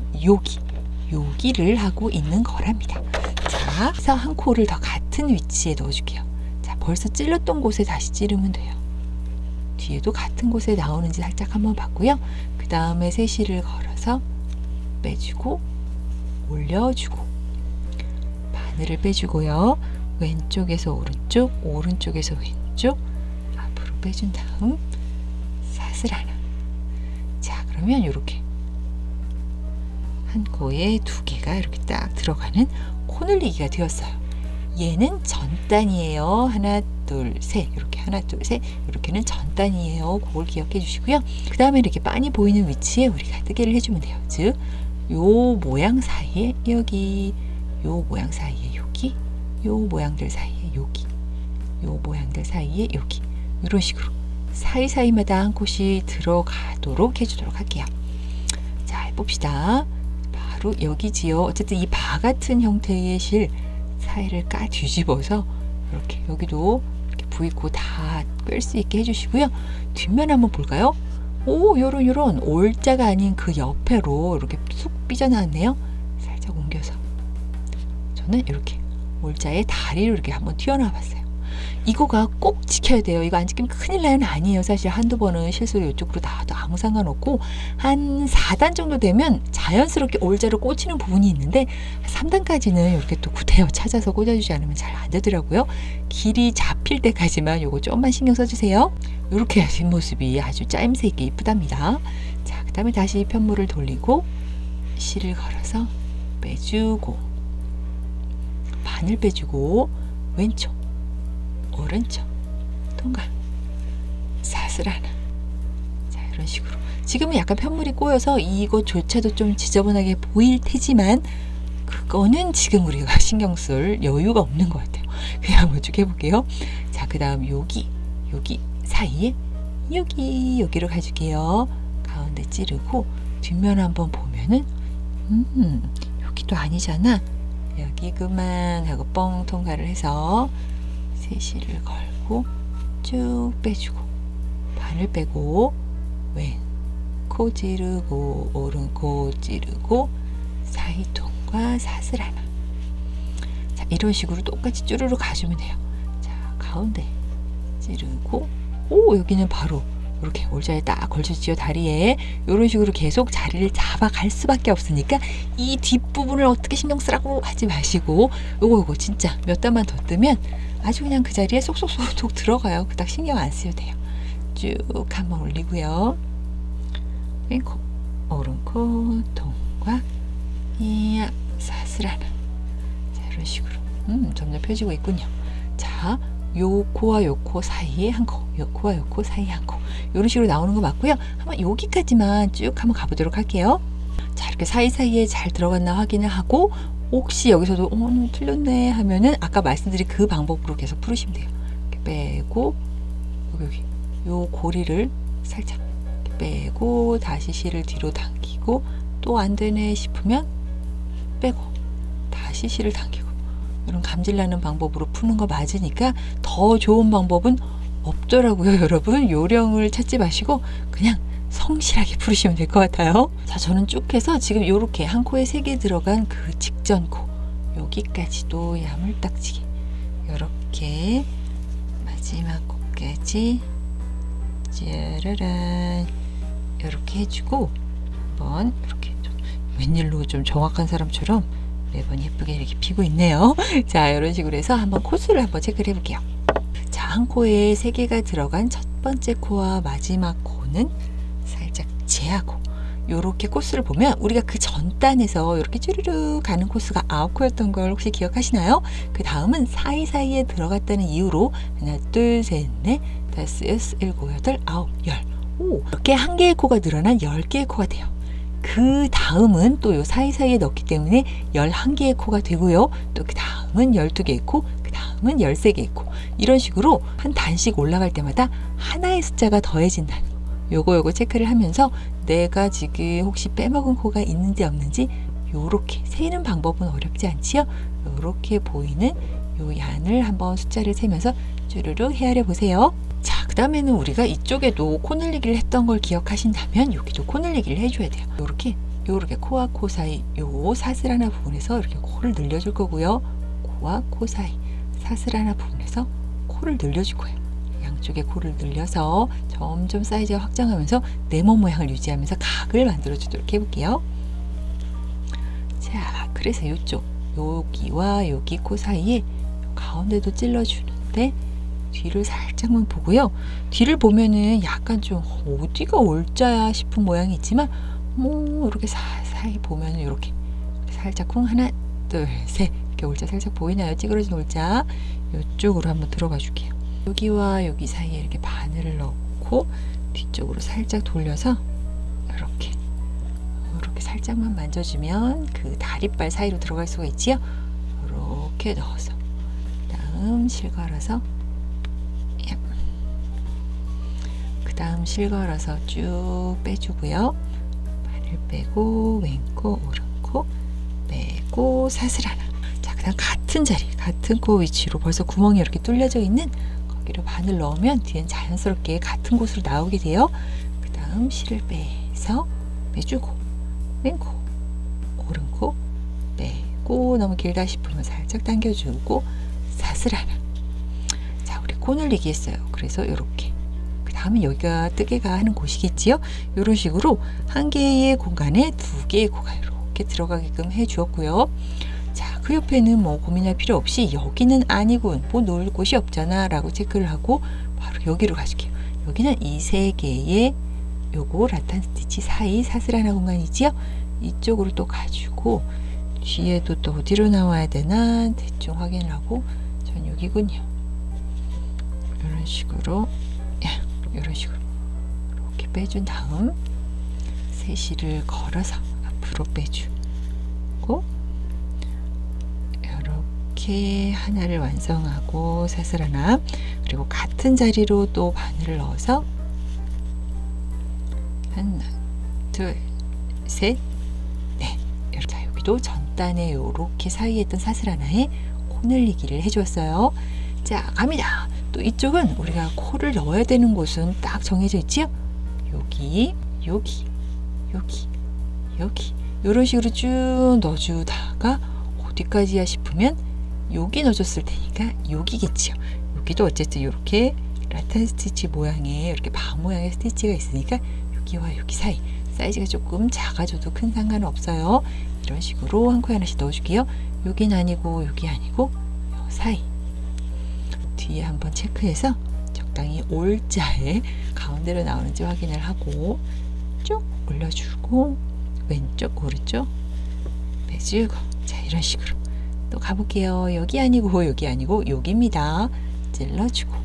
여기를 하고 있는 거랍니다. 자, 그래서 한 코를 더 같은 위치에 넣어줄게요. 자, 벌써 찔렀던 곳에 다시 찌르면 돼요. 뒤에도 같은 곳에 나오는지 살짝 한번 봤고요. 그 다음에 세 실을 걸어서 빼주고 올려주고 바늘을 빼주고요. 왼쪽에서 오른쪽, 오른쪽에서 왼쪽 앞으로 빼준 다음 사슬 하나. 자, 그러면 이렇게 한 코에 두 개가 이렇게 딱 들어가는 코늘리기가 되었어요. 얘는 전단이에요. 하나 둘 셋 이렇게, 하나 둘 셋 이렇게는 전단이에요. 그걸 기억해 주시고요. 그 다음에 이렇게 빤히 보이는 위치에 우리가 뜨개를 해주면 돼요. 즉 요 모양 사이에 여기, 요 모양 사이에 여기, 요 모양들 사이에 여기, 요 모양들 사이에 여기, 이런 식으로 사이사이마다 한 곳이 들어가도록 해주도록 할게요. 자, 해봅시다. 바로 여기지요. 어쨌든 이 바 같은 형태의 실 사이를 까 뒤집어서 이렇게 여기도 이렇게 V코 다 뺄 수 있게 해주시고요. 뒷면 한번 볼까요? 오, 요런 올자가 아닌 그 옆으로 이렇게 쑥 삐져나왔네요. 살짝 옮겨서 저는 이렇게 올자의 다리로 이렇게 한번 튀어나와 봤어요. 이거가 꼭 지켜야 돼요. 이거 안 지키면 큰일 나는 아니에요. 사실 한두 번은 실수로 이쪽으로 나와도 아무 상관없고 한 4단 정도 되면 자연스럽게 올자로 꽂히는 부분이 있는데 3단까지는 이렇게 또 구태여 찾아서 꽂아주지 않으면 잘 안 되더라고요. 길이 잡힐 때까지만 요거 좀만 신경 써주세요. 이렇게 뒷모습이 아주 짜임새 있게 이쁘답니다. 자, 그 다음에 다시 편물을 돌리고 실을 걸어서 빼주고 바늘 빼주고 왼쪽 오른쪽 통과 사슬 하나. 자, 이런 식으로 지금은 약간 편물이 꼬여서 이것조차도 좀 지저분하게 보일 테지만 그거는 지금 우리가 신경 쓸 여유가 없는 것 같아요. 그냥 한번 쭉 해볼게요. 자, 그 다음 여기 사이에 여기로 가줄게요. 가운데 찌르고 뒷면 한번 보면은 여기도 아니잖아. 여기 그만 하고 뻥 통과를 해서 세 실을 걸고 쭉 빼주고 바늘 빼고 왼 코 찌르고 오른 코 찌르고 사이 통과 사슬 하나. 자, 이런 식으로 똑같이 쭈루루 가주면 돼요. 자, 가운데 찌르고 오, 여기는 바로 이렇게 올자에 딱 걸쳤지요. 다리에 이런 식으로 계속 자리를 잡아갈 수밖에 없으니까 이 뒷부분을 어떻게 신경 쓰라고 하지 마시고 요거 진짜 몇 단만 더 뜨면 아주 그냥 그 자리에 쏙쏙쏙 들어가요. 그닥 신경 안 쓰셔도 돼요. 쭉 한번 올리고요. 오른코 동과 이야 사슬하나. 자, 이런 식으로 점점 펴지고 있군요. 자, 요 코와 요 코 사이에 한 코, 요 코와 요 코 사이에 한 코, 요런 식으로 나오는 거 맞고요. 한번 여기까지만 쭉 한번 가보도록 할게요. 자, 이렇게 사이사이에 잘 들어갔나 확인을 하고, 혹시 여기서도 틀렸네 하면은 아까 말씀드린 그 방법으로 계속 풀으시면 돼요. 이렇게 빼고 여기 요 고리를 살짝 이렇게 빼고, 다시 실을 뒤로 당기고, 또 안 되네 싶으면 빼고 다시 실을 당기고, 이런 감질나는 방법으로 푸는 거 맞으니까 더 좋은 방법은 없더라고요. 여러분, 요령을 찾지 마시고 그냥 성실하게 푸시면 될 것 같아요. 자, 저는 쭉 해서 지금 요렇게 한 코에 세 개 들어간 그 직전 코 여기까지도 야물딱지게 요렇게 마지막 코까지 짜라란 요렇게 해주고, 한번 이렇게 좀 웬일로 좀 정확한 사람처럼 매번 예쁘게 이렇게 피고 있네요. 자, 이런 식으로 해서 한번 코수를 한번 체크를 해볼게요. 자, 한 코에 세 개가 들어간 첫 번째 코와 마지막 코는 살짝 제하고, 요렇게 코수를 보면 우리가 그 전단에서 이렇게 쭈르륵 가는 코수가 9코였던 걸 혹시 기억하시나요? 그 다음은 사이사이에 들어갔다는 이유로 하나, 둘, 셋, 넷, 다섯, 여섯, 일곱, 여덟, 아홉, 열. 오, 이렇게 한 개의 코가 늘어난 10개의 코가 돼요. 그 다음은 또 요 사이사이에 넣기 때문에 11개의 코가 되고요. 또 그 다음은 12개의 코, 그 다음은 13개의 코. 이런 식으로 한 단씩 올라갈 때마다 하나의 숫자가 더해진다는 거. 요거 체크를 하면서 내가 지금 혹시 빼먹은 코가 있는지 없는지 요렇게 세는 방법은 어렵지 않지요. 요렇게 보이는 요 얀을 한번 숫자를 세면서 쭈르륵 헤아려 보세요. 자, 그 다음에는 우리가 이쪽에도 코 늘리기를 했던 걸 기억하신다면 여기도 코 늘리기를 해줘야 돼요. 요렇게 코와 코 사이 요 사슬 하나 부분에서 이렇게 코를 늘려줄 거고요. 코와 코 사이 사슬 하나 부분에서 코를 늘려줄 거예요. 양쪽에 코를 늘려서 점점 사이즈가 확장하면서 네모 모양을 유지하면서 각을 만들어 주도록 해볼게요. 자, 그래서 이쪽 여기와 여기 코 사이에 가운데도 찔러주는데 뒤를 살짝만 보고요. 뒤를 보면은 약간 좀 어디가 올자야 싶은 모양이 있지만, 이렇게 살살 보면은 이렇게 살짝 쿵 하나, 둘, 셋 이렇게 올자 살짝 보이나요? 찌그러진 올자 이쪽으로 한번 들어가 줄게요. 여기와 여기 사이에 이렇게 바늘을 넣고 뒤쪽으로 살짝 돌려서 이렇게 살짝만 만져주면 그 다리발 사이로 들어갈 수가 있지요. 이렇게 넣어서 다음 실 갈아서. 다음 실 걸어서 쭉 빼주고요. 바늘 빼고 왼코 오른코 빼고 사슬 하나. 자, 그 다음 같은 자리 같은 코 위치로 벌써 구멍이 이렇게 뚫려져 있는 거기로 바늘 넣으면 뒤엔 자연스럽게 같은 곳으로 나오게 돼요. 그 다음 실을 빼서 빼주고 왼코 오른코 빼고, 너무 길다 싶으면 살짝 당겨주고 사슬 하나. 자, 우리 코 늘리기 했어요. 그래서 이렇게 다음에 여기가 뜨개가 하는 곳이겠지요. 이런 식으로 한 개의 공간에 두 개의 코가 이렇게 들어가게끔 해주었고요. 자, 그 옆에는 뭐 고민할 필요 없이 여기는 아니군, 뭐 놓을 곳이 없잖아 라고 체크를 하고 바로 여기로 가줄게요. 여기는 이 세 개의 요거 라탄 스티치 사이 사슬 하나 공간이지요. 이쪽으로 또 가지고 뒤에도 또 어디로 나와야 되나 대충 확인을 하고, 전 여기군요. 이런 식으로 이런 식으로 이렇게 빼준 다음 세 실을 걸어서 앞으로 빼주고, 이렇게 하나를 완성하고 사슬 하나, 그리고 같은 자리로 또 바늘을 넣어서 하나, 둘, 셋, 넷. 자, 여기도 전단에 이렇게 사이에 있던 사슬 하나에 코 늘리기를 해주었어요. 자, 갑니다. 또 이쪽은 우리가 코를 넣어야 되는 곳은 딱 정해져 있지요? 여기, 여기, 여기, 여기. 이런 식으로 쭉 넣어주다가 어디까지야 싶으면 여기 넣어줬을 테니까 여기겠지요. 여기도 어쨌든 이렇게 라탄 스티치 모양의 이렇게 방 모양의 스티치가 있으니까 여기와 여기 사이 사이즈가 조금 작아져도 큰 상관은 없어요. 이런 식으로 한 코에 하나씩 넣어줄게요. 여긴 아니고 여기 아니고 요 사이 뒤에 한번 체크해서 적당히 올자에 가운데로 나오는지 확인을 하고 쭉 올려주고 왼쪽 오른쪽 빼주고 자 이런 식으로 또 가볼게요. 여기 아니고 여기 아니고 여기입니다. 찔러주고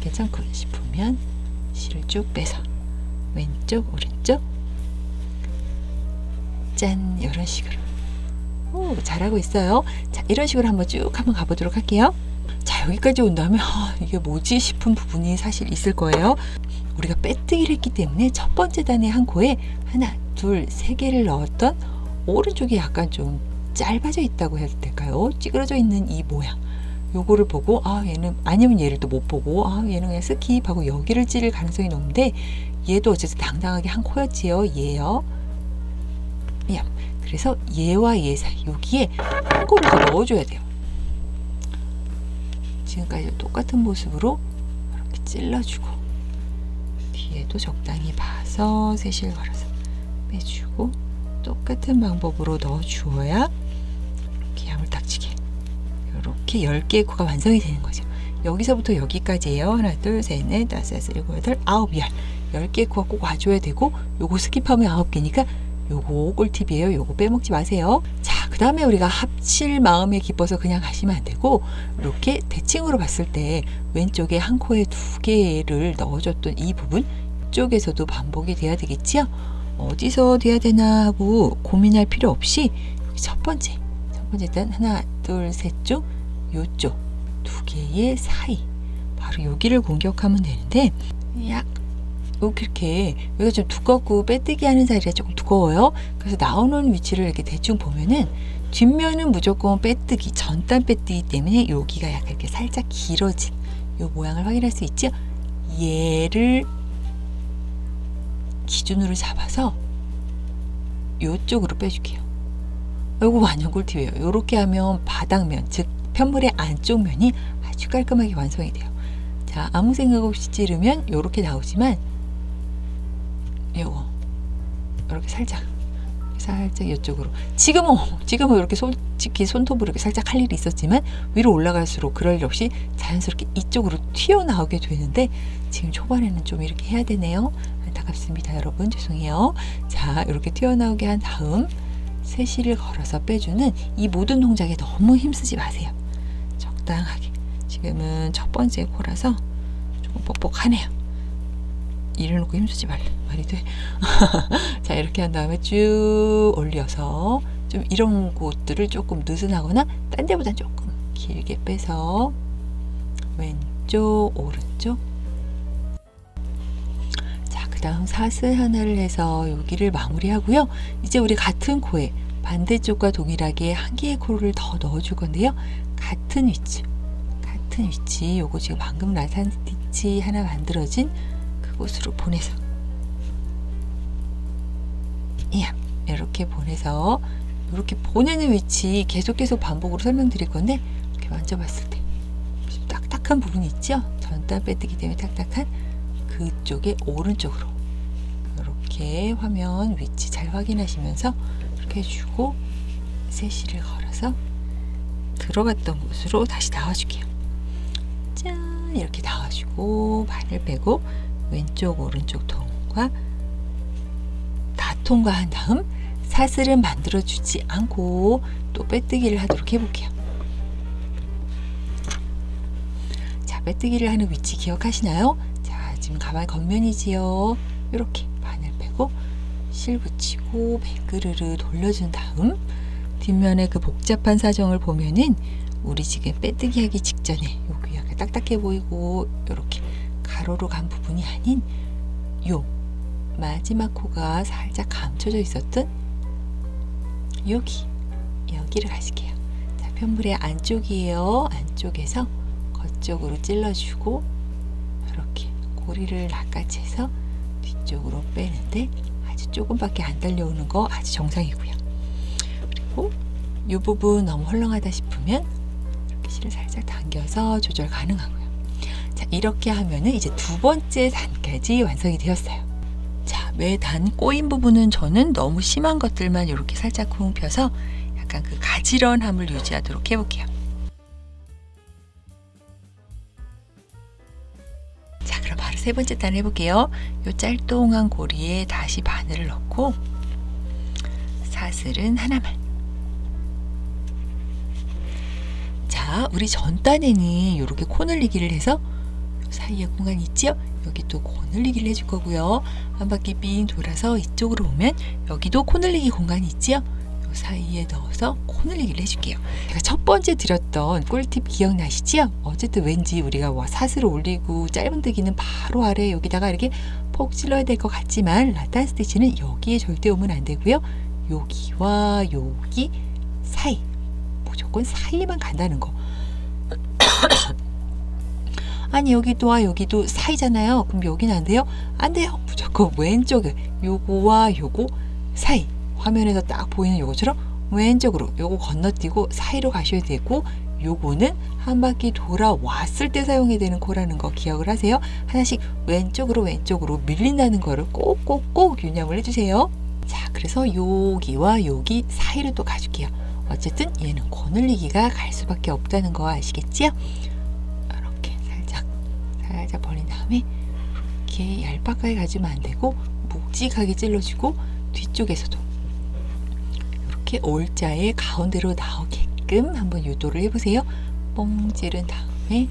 괜찮군 싶으면 실을 쭉 빼서 왼쪽 오른쪽 짠 이런 식으로 오 잘하고 있어요. 자 이런 식으로 한번 쭉 한번 가보도록 할게요. 자 여기까지 온 다음에 이게 뭐지 싶은 부분이 사실 있을 거예요. 우리가 빼뜨기를 했기 때문에 첫 번째 단의 한 코에 하나 둘 세 개를 넣었던 오른쪽이 약간 좀 짧아져 있다고 해도 될까요? 찌그러져 있는 이 모양 요거를 보고 아 얘는 아니면 얘를 또 못 보고 아 얘는 그냥 스킵하고 여기를 찌를 가능성이 높은데 얘도 어쨌든 당당하게 한 코였지요. 얘요. 야, 그래서 얘와 얘 사이 여기에 한 코를 더 넣어줘야 돼요. 지금까지 똑같은 모습으로 이렇게 찔러주고 뒤에도 적당히 봐서 세실 걸어서 빼주고 똑같은 방법으로 넣어주어야 이렇게 야물딱지게 이렇게 10개의 코가 완성이 되는 거죠. 여기서부터 여기까지예요. 하나 둘 셋 넷 다섯 여섯 일곱 여덟 아홉 열 10개의 코가 꼭 와줘야 되고 요거 스킵하면 9개니까 요거 꿀팁이에요. 요거 빼먹지 마세요. 자, 그 다음에 우리가 합칠 마음에 기뻐서 그냥 가시면 안 되고 이렇게 대칭으로 봤을 때 왼쪽에 한 코에 2개를 넣어줬던 이 부분 이쪽에서도 반복이 돼야 되겠지요. 어디서 돼야 되나 하고 고민할 필요 없이 첫 번째 일단 하나 둘 셋 쪽 요쪽 2개의 사이 바로 여기를 공격하면 되는데 약 이렇게 여기가 좀 두껍고 빼뜨기 하는 자리가 조금 두꺼워요. 그래서 나오는 위치를 이렇게 대충 보면은 뒷면은 무조건 빼뜨기 전단 빼뜨기 때문에 여기가 약간 이렇게 살짝 길어진 요 모양을 확인할 수 있죠. 얘를 기준으로 잡아서 요쪽으로 빼줄게요. 요거 완전 꿀팁이에요. 요렇게 하면 바닥면 즉 편물의 안쪽 면이 아주 깔끔하게 완성이 돼요. 자 아무 생각 없이 찌르면 요렇게 나오지만 요거 이렇게 살짝 이쪽으로 지금은 이렇게 솔직히 손톱으로 이렇게 살짝 할 일이 있었지만 위로 올라갈수록 그럴 일 없이 자연스럽게 이쪽으로 튀어나오게 되는데 지금 초반에는 좀 이렇게 해야 되네요. 안타깝습니다 여러분 죄송해요. 자 이렇게 튀어나오게 한 다음 세시를 걸어서 빼주는 이 모든 동작에 너무 힘쓰지 마세요. 적당하게 지금은 첫 번째 코라서 조금 뻑뻑하네요. 이래놓고 힘쓰지 말래. 말이 돼. 자, 이렇게 한 다음에 쭉 올려서 좀 이런 곳들을 조금 느슨하거나 딴 데보단 조금 길게 빼서 왼쪽, 오른쪽. 자, 그 다음 사슬 하나를 해서 여기를 마무리하고요. 이제 우리 같은 코에 반대쪽과 동일하게 한 개의 코를 더 넣어줄 건데요. 같은 위치. 요거 지금 방금 라탄 스티치 하나 만들어진 곳으로 보내서 이렇게 보내서 이렇게 보내는 위치 계속 반복으로 설명드릴 건데 이렇게 만져봤을 때 딱딱한 부분이 있죠? 전단 빼뜨기 때문에 딱딱한 그쪽에 오른쪽으로 이렇게 화면 위치 잘 확인하시면서 이렇게 해주고 세시를 걸어서 들어갔던 곳으로 다시 나와줄게요. 짠 이렇게 나와주고 바늘 빼고 왼쪽 오른쪽 통과 다 통과한 다음 사슬은 만들어주지 않고 또 빼뜨기를 하도록 해볼게요. 자 빼뜨기를 하는 위치 기억하시나요? 자 지금 가만히 겉면이지요. 이렇게 바늘 빼고 실 붙이고 배끄르르 돌려준 다음 뒷면의 그 복잡한 사정을 보면은 우리 지금 빼뜨기 하기 직전에 여기 약간 딱딱해 보이고 이렇게 가로로 간 부분이 아닌 요 마지막 코가 살짝 감춰져 있었던 여기를 가실게요. 자, 편물의 안쪽이에요. 안쪽에서 겉쪽으로 찔러주고 이렇게 고리를 낚아채서 뒤쪽으로 빼는데 아주 조금밖에 안 달려오는 거 아주 정상이고요. 그리고 이 부분 너무 헐렁하다 싶으면 이렇게 실을 살짝 당겨서 조절 가능하고요. 자, 이렇게 하면은 이제 두 번째 단까지 완성이 되었어요. 자, 매 단 꼬인 부분은 저는 너무 심한 것들만 이렇게 살짝 쿵 펴서 약간 그 가지런함을 유지하도록 해볼게요. 자, 그럼 바로 세 번째 단 해볼게요. 요 짤뚱한 고리에 다시 바늘을 넣고 사슬은 하나만. 자, 우리 전단에는 이렇게 코늘리기를 해서 사이에 공간 있지요? 여기 또 코늘리기를 해줄 거고요. 한 바퀴 삥 돌아서 이쪽으로 오면 여기도 코늘리기 공간이 있지요? 요 사이에 넣어서 코늘리기를 해줄게요. 제가 첫 번째 드렸던 꿀팁 기억나시지요? 어쨌든 왠지 우리가 사슬을 올리고 짧은뜨기는 바로 아래 여기다가 이렇게 폭 찔러야 될 것 같지만 라탄 스티치는 여기에 절대 오면 안 되고요. 여기와 여기 사이. 무조건 사이만 간다는 거. 아니 여기도와 여기도 사이잖아요. 그럼 여기는 안 돼요? 안 돼요. 무조건 왼쪽에 요거와 요거 사이. 화면에서 딱 보이는 요거처럼 왼쪽으로 요거 건너뛰고 사이로 가셔야 되고 요거는 한 바퀴 돌아왔을 때 사용해야 되는 코라는 거 기억을 하세요. 하나씩 왼쪽으로 밀린다는 거를 꼭꼭꼭 유념을 해주세요. 자, 그래서 여기와 여기 사이로 또 가줄게요. 어쨌든 얘는 거늘리기가 갈 수밖에 없다는 거 아시겠지요? 이렇게 살짝 벌린 다음에 이렇게 얄팍하게 가지면 안 되고 묵직하게 찔러주고 뒤쪽에서도 이렇게 올자의 가운데로 나오게끔 한번 유도를 해보세요. 뽕 찌른 다음에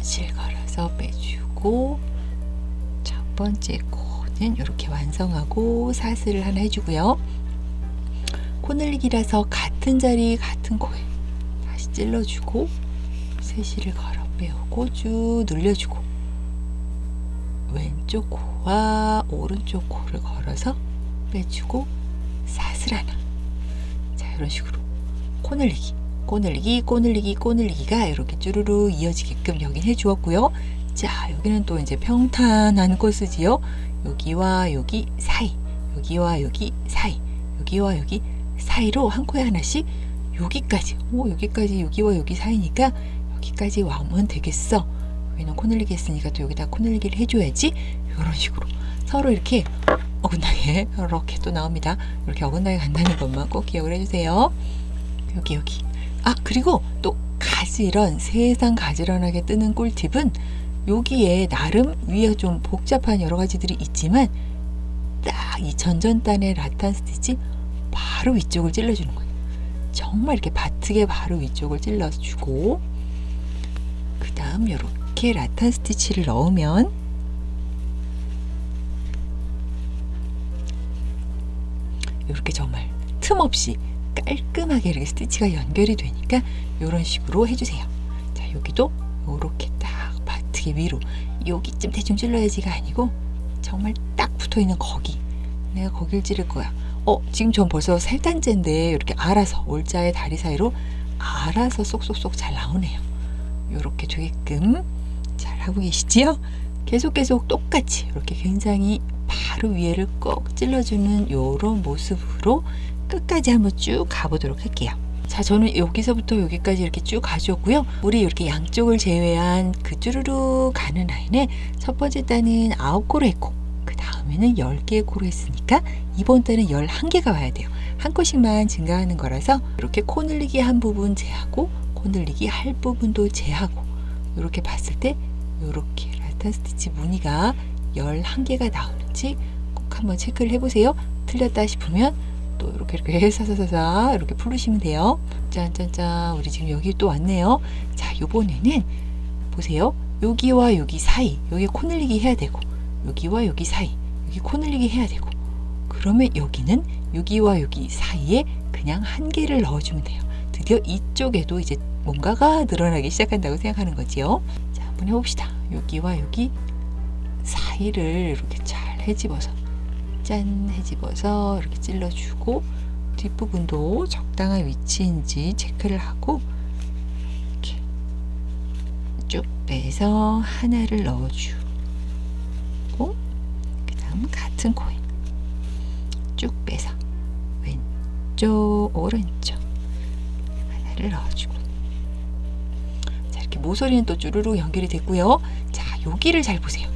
실걸어서 빼주고 첫 번째 코는 이렇게 완성하고 사슬을 하나 해주고요. 코늘리기라서 같은 자리 같은 코에 다시 찔러주고 세시를 걸어 빼오고 쭉 늘려주고 왼쪽 코와 오른쪽 코를 걸어서 빼주고 사슬 하나. 자, 이런 식으로 코늘리기가 이렇게 쭈루룩 이어지게끔 여긴 해주었고요. 자, 여기는 또 이제 평탄한 코스지요. 여기와 여기 사이, 여기와 여기 사이, 여기와 여기 사이로 한 코에 하나씩 여기까지, 여기와 여기 사이니까 여기까지 와면 되겠어. 여기는 코늘리기 했으니까 또 여기다 코늘리기를 해줘야지. 이런 식으로 서로 이렇게 어긋나게 이렇게 또 나옵니다. 이렇게 어긋나게 간다는 것만 꼭 기억을 해주세요. 여기. 아, 그리고 또 가지런, 세상 가지런하게 뜨는 꿀팁은 여기에 나름 위에 좀 복잡한 여러 가지들이 있지만 딱 이 전전단의 라탄 스티치 바로 위쪽을 찔러주는 거예요. 정말 이렇게 바트게 바로 위쪽을 찔러주고 그 다음 이렇게 라탄 스티치를 넣으면 이렇게 정말 틈 없이 깔끔하게 이렇게 스티치가 연결이 되니까 이런 식으로 해주세요. 자, 여기도 이렇게 딱 바트게 위로 여기쯤 대충 찔러야지가 아니고 정말 딱 붙어있는 거기 내가 거길 찌를 거야. 지금 전 벌써 3단째인데 이렇게 알아서 올자의 다리 사이로 알아서 쏙쏙쏙 잘 나오네요. 요렇게 되게끔 잘 하고 계시지요? 계속 똑같이 이렇게 굉장히 바로 위에를 꼭 찔러주는 요런 모습으로 끝까지 한번 쭉 가보도록 할게요. 자, 저는 여기서부터 여기까지 이렇게 쭉 가져왔고요. 우리 이렇게 양쪽을 제외한 그 쭈루룩 가는 라인에 첫 번째 단은 9코로 했고 그 다음에는 10개의 코로 했으니까 이번 단은 11개가 와야 돼요. 한 코씩만 증가하는 거라서 이렇게 코늘리기 한 부분 제하고 코늘리기 할 부분도 제하고 이렇게 봤을 때 이렇게 라탄 스티치 무늬가 11개가 나오는지 꼭 한번 체크를 해보세요. 틀렸다 싶으면 또 이렇게 사사사사 이렇게 풀으시면 돼요. 짠짠짠, 우리 지금 여기 또 왔네요. 자, 요번에는 보세요. 여기와 여기 사이, 여기 코늘리기 해야 되고 여기와 여기 사이, 여기 코늘리기 해야 되고 그러면 여기는 여기와 여기 사이에 그냥 한 개를 넣어주면 돼요. 드디어 이쪽에도 이제 뭔가가 늘어나기 시작한다고 생각하는 거지요. 자, 한번 해봅시다. 여기와 여기 사이를 이렇게 잘 헤집어서 짠 헤집어서 이렇게 찔러주고 뒷부분도 적당한 위치인지 체크를 하고 이렇게 쭉 빼서 하나를 넣어주고 그 다음 같은 코에 쭉 빼서 왼쪽 오른쪽 하나를 넣어주고 자, 이렇게 모서리는 또 쭈루룩 연결이 됐고요. 자, 여기를 잘 보세요.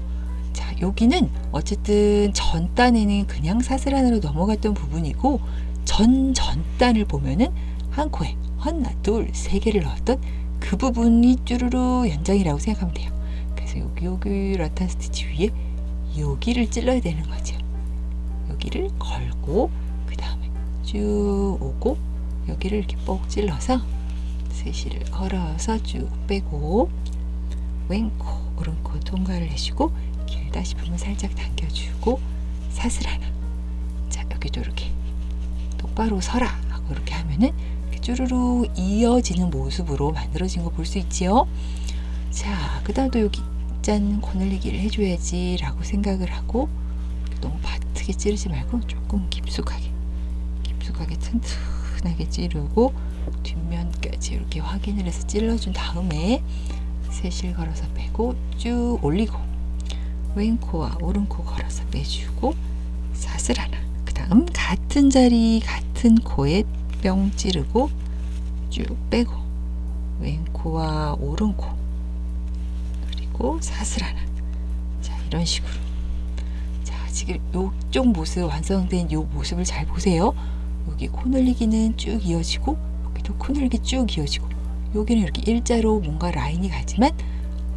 자, 여기는 어쨌든 전단에는 그냥 사슬 하나로 넘어갔던 부분이고, 전단을 보면은 한 코에 하나, 둘, 세 개를 넣었던 그 부분이 쭈루룩 연장이라고 생각하면 돼요. 그래서 여기 라탄 스티치 위에 여기를 찔러야 되는 거죠. 여기를 걸고 그 다음에 쭉 오고 여기를 이렇게 뻑 찔러서 세시를 걸어서 쭉 빼고 왼코 오른코 통과를 해주고 길다 싶으면 살짝 당겨주고 사슬 하나, 자 여기도 이렇게 똑바로 서라 하고 이렇게 하면은 이렇게 쭈루루 이어지는 모습으로 만들어진 거 볼 수 있지요. 자, 그 다음 또 여기 짠 거늘리기를 해줘야지 라고 생각을 하고 너무 바트게 찌르지 말고 조금 깊숙하게 튼튼하게 찌르고 뒷면까지 이렇게 확인을 해서 찔러준 다음에 셋을 걸어서 빼고 쭉 올리고 왼코와 오른코 걸어서 빼주고 사슬 하나, 그 다음 같은 자리 같은 코에 뿅 찌르고 쭉 빼고 왼코와 오른코 그리고 사슬 하나. 자, 이런 식으로. 지금 요쪽 모습, 완성된 요 모습을 잘 보세요. 여기 코늘리기는 쭉 이어지고 여기도 코늘리기 쭉 이어지고 여기는 이렇게 일자로 뭔가 라인이 가지만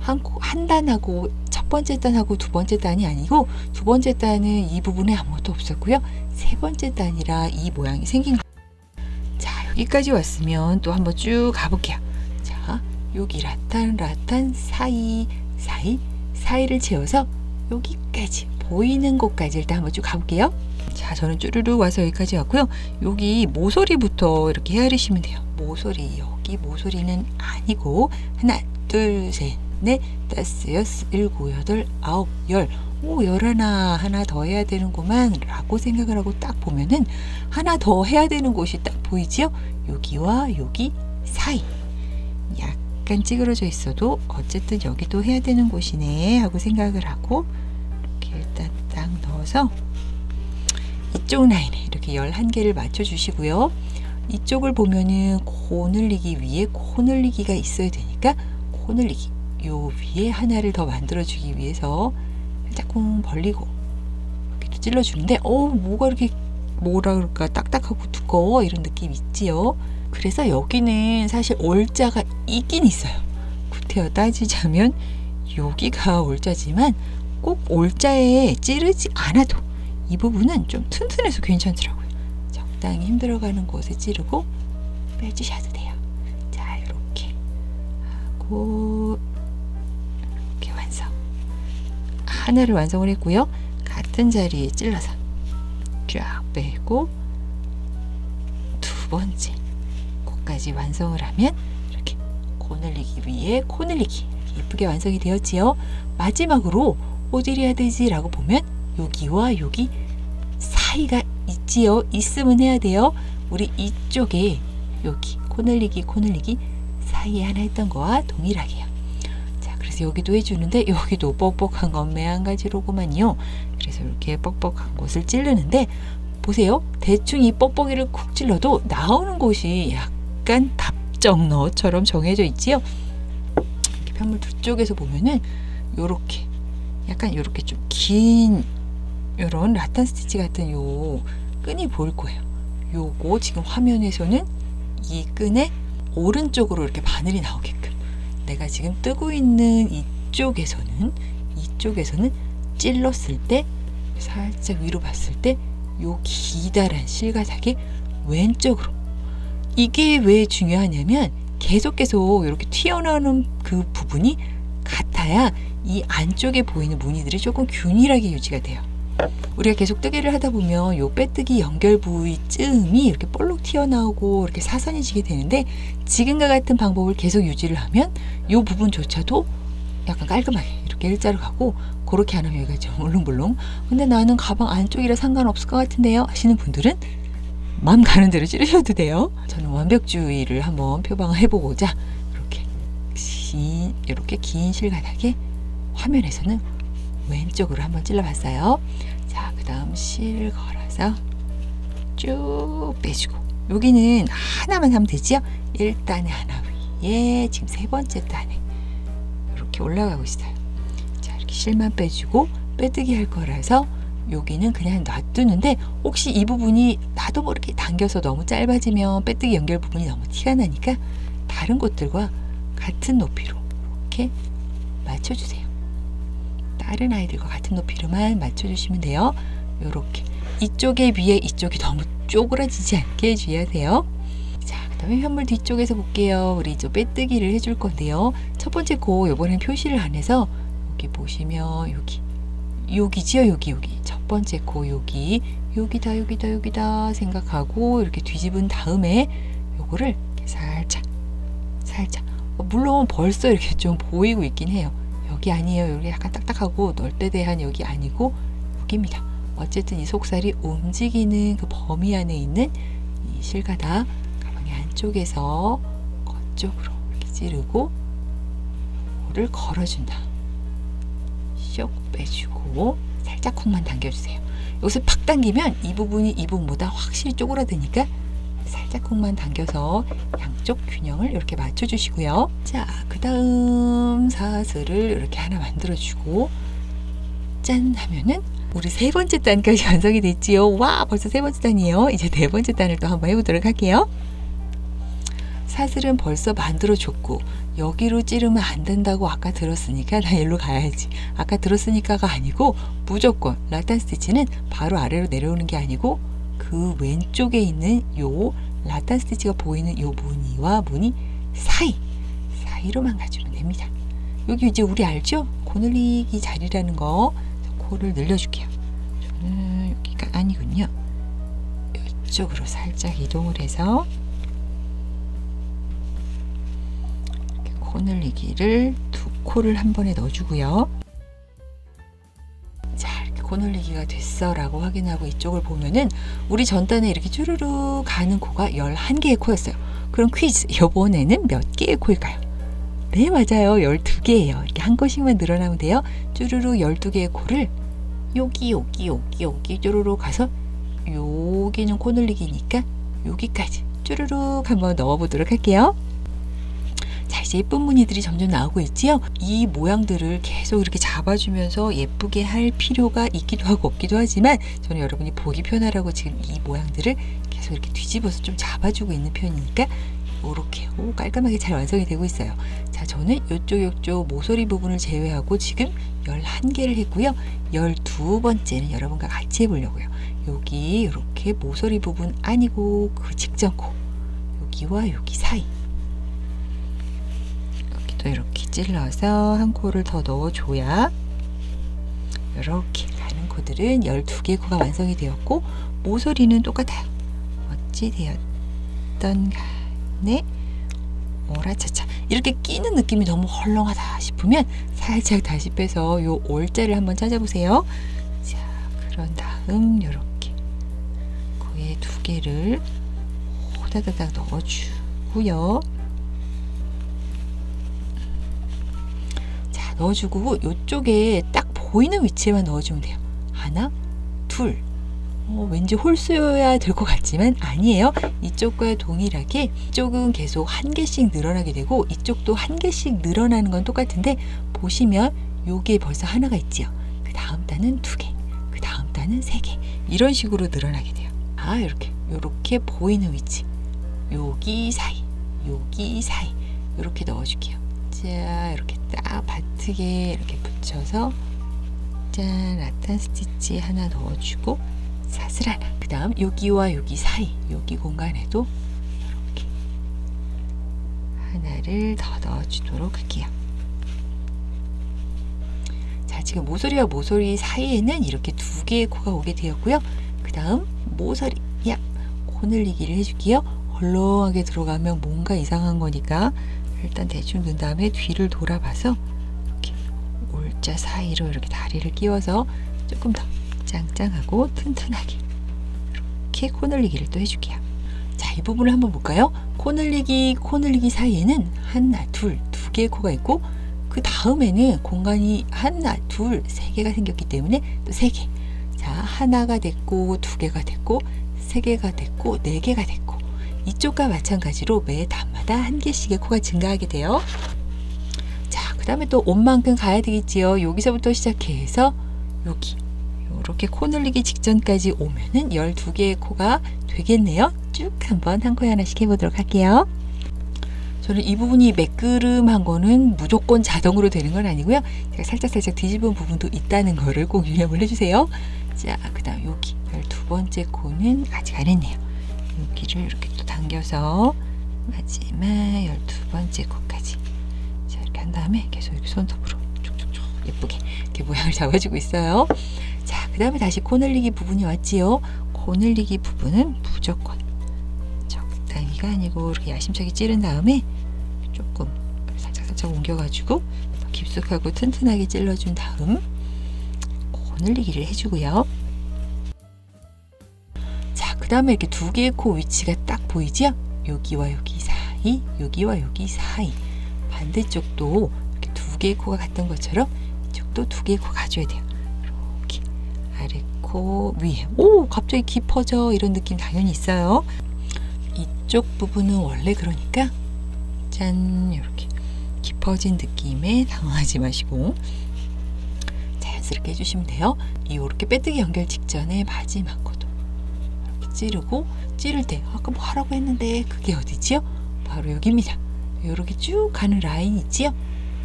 한 단하고 첫 번째 단하고 두 번째 단이 아니고, 두 번째 단은 이 부분에 아무것도 없었고요. 세 번째 단이라 이 모양이 생긴 거예요. 자, 여기까지 왔으면 또 한번 쭉 가볼게요. 자, 여기 라탄 사이를 채워서 여기까지 보이는 곳까지 일단 한번 쭉 가볼게요. 자, 저는 쭈루룩 와서 여기까지 왔고요. 여기 모서리부터 이렇게 헤아리시면 돼요. 모서리, 여기 모서리는 아니고 하나, 둘, 셋, 넷, 다섯, 여섯, 일곱, 여덟, 아홉, 열, 오, 열하나, 하나 더 해야 되는구만 라고 생각을 하고 딱 보면은 하나 더 해야 되는 곳이 딱 보이지요? 여기와 여기 사이 약간 찌그러져 있어도 어쨌든 여기도 해야 되는 곳이네 하고 생각을 하고 일단 딱 넣어서 이쪽 라인에 이렇게 11개를 맞춰 주시고요. 이쪽을 보면은 코늘리기 위에 코늘리기가 있어야 되니까 코늘리기 요 위에 하나를 더 만들어 주기 위해서 살짝 콩 벌리고 이렇게 찔러 주는데, 뭐가 이렇게 뭐라 그럴까 딱딱하고 두꺼워 이런 느낌 있지요. 그래서 여기는 사실 올자가 있긴 있어요. 구태여 따지자면 여기가 올자지만 꼭 올자에 찌르지 않아도 이 부분은 좀 튼튼해서 괜찮더라고요. 적당히 힘들어가는 곳에 찌르고 빼주셔도 돼요. 자, 이렇게 하고 이렇게 완성. 하나를 완성을 했고요. 같은 자리에 찔러서 쫙 빼고 두 번째 곳까지 완성을 하면 이렇게 코늘리기 위에 코늘리기 예쁘게 완성이 되었지요. 마지막으로 어디를 해야되지 라고 보면 여기와 여기 사이가 있지요. 있으면 해야돼요. 우리 이쪽에 여기 코늘리기 사이에 하나 했던 거와 동일하게요. 자, 그래서 여기도 해주는데 여기도 뻑뻑한 건 매한가지로구만요. 그래서 이렇게 뻑뻑한 곳을 찌르는데 보세요. 대충 이 뻑뻑이를 쿡 찔러도 나오는 곳이 약간 답정너처럼 정해져 있지요. 이렇게 편물 두 쪽에서 보면은 요렇게 약간 요렇게 좀 긴 요런 라탄 스티치 같은 요 끈이 보일 거예요. 요거 지금 화면에서는 이 끈의 오른쪽으로 이렇게 바늘이 나오게끔, 내가 지금 뜨고 있는 이쪽에서는 찔렀을 때 살짝 위로 봤을 때 요 기다란 실가닥이 왼쪽으로. 이게 왜 중요하냐면 계속 이렇게 튀어나오는 그 부분이 같아야 이 안쪽에 보이는 무늬들이 조금 균일하게 유지가 돼요. 우리가 계속 뜨개를 하다 보면 요 빼뜨기 연결 부위쯤이 이렇게 볼록 튀어나오고 이렇게 사선이 지게 되는데, 지금과 같은 방법을 계속 유지를 하면 요 부분조차도 약간 깔끔하게 이렇게 일자로 가고, 그렇게 안 하면 여기가 좀 울렁불렁, 근데 나는 가방 안쪽이라 상관없을 것 같은데요 하시는 분들은 마음 가는 대로 찌르셔도 돼요. 저는 완벽주의를 한번 표방해보고자 이렇게 긴 실가닥에 화면에서는 왼쪽으로 한번 찔러봤어요. 자, 그 다음 실 걸어서 쭉 빼주고 여기는 하나만 하면 되지요. 1단에 하나 위에 지금 세 번째 단에 이렇게 올라가고 있어요. 자, 이렇게 실만 빼주고 빼뜨기 할 거라서 여기는 그냥 놔두는데, 혹시 이 부분이 나도 모르게 당겨서 너무 짧아지면 빼뜨기 연결 부분이 너무 티가 나니까 다른 곳들과 같은 높이로 이렇게 맞춰주세요. 다른 아이들과 같은 높이로만 맞춰주시면 돼요. 요렇게 이쪽에 위에 이쪽이 너무 쪼그라지지 않게 주의하세요. 자, 그 다음에 현물 뒤쪽에서 볼게요. 우리 이제 빼뜨기를 해줄 건데요. 첫 번째 고 요번엔 표시를 안 해서 여기 보시면 여기지요. 여기 첫 번째 고 여기다 생각하고 이렇게 뒤집은 다음에 요거를 살짝 물론 벌써 이렇게 좀 보이고 있긴 해요. 여기 아니에요. 여기 약간 딱딱하고 널대대한 여기 아니고 여기입니다. 어쨌든 이 속살이 움직이는 그 범위 안에 있는 이 실가다 가방의 안쪽에서 겉쪽으로 이렇게 찌르고 이거를 걸어준다. 쇽 빼주고 살짝 콕만 당겨주세요. 여기서 팍 당기면 이 부분이 이 부분보다 확실히 쪼그라드니까 살짝 콕만 당겨서 양쪽 균형을 이렇게 맞춰주시고요. 자, 그 다음 사슬을 이렇게 하나 만들어주고 짠 하면은 우리 세 번째 단까지 완성이 됐지요. 와, 벌써 세 번째 단이에요. 이제 네 번째 단을 또 한번 해보도록 할게요. 사슬은 벌써 만들어줬고 여기로 찌르면 안 된다고 아까 들었으니까 나 일로 가야지. 아까 들었으니까가 아니고 무조건 라탄 스티치는 바로 아래로 내려오는 게 아니고 그 왼쪽에 있는 요 라탄 스티치가 보이는 요 무늬와 무늬 사이로만 가주면 됩니다. 여기 이제 우리 알죠? 고늘리기 자리라는 거. 코를 늘려줄게요. 저는 여기가 아니군요. 이쪽으로 살짝 이동을 해서 이렇게 코늘리기를 두 코를 한 번에 넣어주고요. 자, 이렇게 코늘리기가 됐어 라고 확인하고 이쪽을 보면은 우리 전단에 이렇게 쭈루루 가는 코가 11개의 코였어요. 그럼 퀴즈, 이번에는 몇 개의 코일까요? 네, 맞아요. 12개예요. 이렇게 한 것씩만 늘어나면 돼요. 쭈루루 12개의 코를 여기 쭈루루 가서 여기는 코 늘리기니까 여기까지 쭈루룩 한번 넣어보도록 할게요. 자, 이제 예쁜 무늬들이 점점 나오고 있지요. 이 모양들을 계속 이렇게 잡아주면서 예쁘게 할 필요가 있기도 하고 없기도 하지만 저는 여러분이 보기 편하라고 지금 이 모양들을 계속 이렇게 뒤집어서 좀 잡아주고 있는 편이니까 이렇게 깔끔하게 잘 완성이 되고 있어요. 자, 저는 요쪽 모서리 부분을 제외하고 지금 11개를 했고요. 12번째는 여러분과 같이 해보려고요. 여기 이렇게 모서리 부분 아니고 그 직전 코 여기와 여기 사이 여기도 이렇게 찔러서 한 코를 더 넣어줘야 이렇게 가는 코들은 12개의 코가 완성이 되었고 모서리는 똑같아요. 어찌 되었던가. 네, 오라차차 이렇게 끼는 느낌이 너무 헐렁하다 싶으면 살짝 다시 빼서 요 올자를 한번 찾아보세요. 자, 그런 다음 요렇게 코에 2개를 호다다닥 넣어주고요. 자, 넣어주고 요쪽에 딱 보이는 위치에만 넣어주면 돼요. 하나, 둘. 왠지 홀수여야 될 것 같지만 아니에요. 이쪽과 동일하게 이쪽은 계속 한 개씩 늘어나게 되고 이쪽도 한 개씩 늘어나는 건 똑같은데 보시면 요게 벌써 하나가 있지요. 그 다음 단은 2개, 그 다음 단은 3개 이런 식으로 늘어나게 돼요. 아, 요렇게 보이는 위치 여기 사이 요렇게 넣어줄게요. 자, 이렇게 딱 바트게 이렇게 붙여서 짠, 라탄 스티치 하나 넣어주고 사슬 하나. 그 다음 여기와 여기 사이 여기 공간에도 이렇게 하나를 더 넣어주도록 할게요. 자, 지금 모서리와 모서리 사이에는 이렇게 2개의 코가 오게 되었고요. 그 다음 모서리 코늘리기를 해줄게요. 헐렁하게 들어가면 뭔가 이상한 거니까 일단 대충 넣은 다음에 뒤를 돌아봐서 이렇게 올자 사이로 이렇게 다리를 끼워서 조금 더 짱짱하고 튼튼하게 이렇게 코늘리기를 또 해줄게요. 자, 이 부분을 한번 볼까요? 코늘리기 사이에는 하나, 둘, 2개의 코가 있고 그 다음에는 공간이 하나, 둘, 3개가 생겼기 때문에 또 3개. 자, 하나가 됐고 2개가 됐고 3개가 됐고 4개가 됐고 이쪽과 마찬가지로 매 단마다 1개씩의 코가 증가하게 돼요. 자, 그 그 다음에 또 옷만큼 가야 되겠지요. 여기서부터 시작해서 여기 이렇게 코 늘리기 직전까지 오면은 12개의 코가 되겠네요. 쭉 한번 한 코에 하나씩 해보도록 할게요. 저는 이 부분이 매끄름한 거는 무조건 자동으로 되는 건 아니고요. 제가 살짝살짝 뒤집은 부분도 있다는 거를 꼭 유념을 해주세요. 자, 그 다음 여기 12번째 코는 아직 안 했네요. 여기를 이렇게 또 당겨서 마지막 12번째 코까지. 자, 이렇게 한 다음에 계속 이렇게 손톱으로 쭉쭉쭉 예쁘게 이렇게 모양을 잡아주고 있어요. 자, 그 다음에 다시 코 늘리기 부분이 왔지요. 코 늘리기 부분은 무조건 적당히가 아니고 이렇게 야심차게 찌른 다음에 조금 살짝살짝 옮겨가지고 깊숙하고 튼튼하게 찔러준 다음 코 늘리기를 해주고요. 자, 그 다음에 이렇게 두 개의 코 위치가 딱 보이지요? 여기와 여기 사이, 여기와 여기 사이. 반대쪽도 이렇게 두 개의 코가 갔던 것처럼 이쪽도 두 개의 코가 가줘야 돼요. 이렇게 아래 코 위에. 오! 갑자기 깊어져 이런 느낌 당연히 있어요. 이쪽 부분은 원래 그러니까 짠! 이렇게 깊어진 느낌에 당황하지 마시고 자연스럽게 해주시면 돼요. 이렇게 빼뜨기 연결 직전에 마지막 코도 이렇게 찌르고, 찌를 때 아까 뭐 하라고 했는데 그게 어디지요? 바로 여기입니다. 이렇게 쭉 가는 라인 있지요?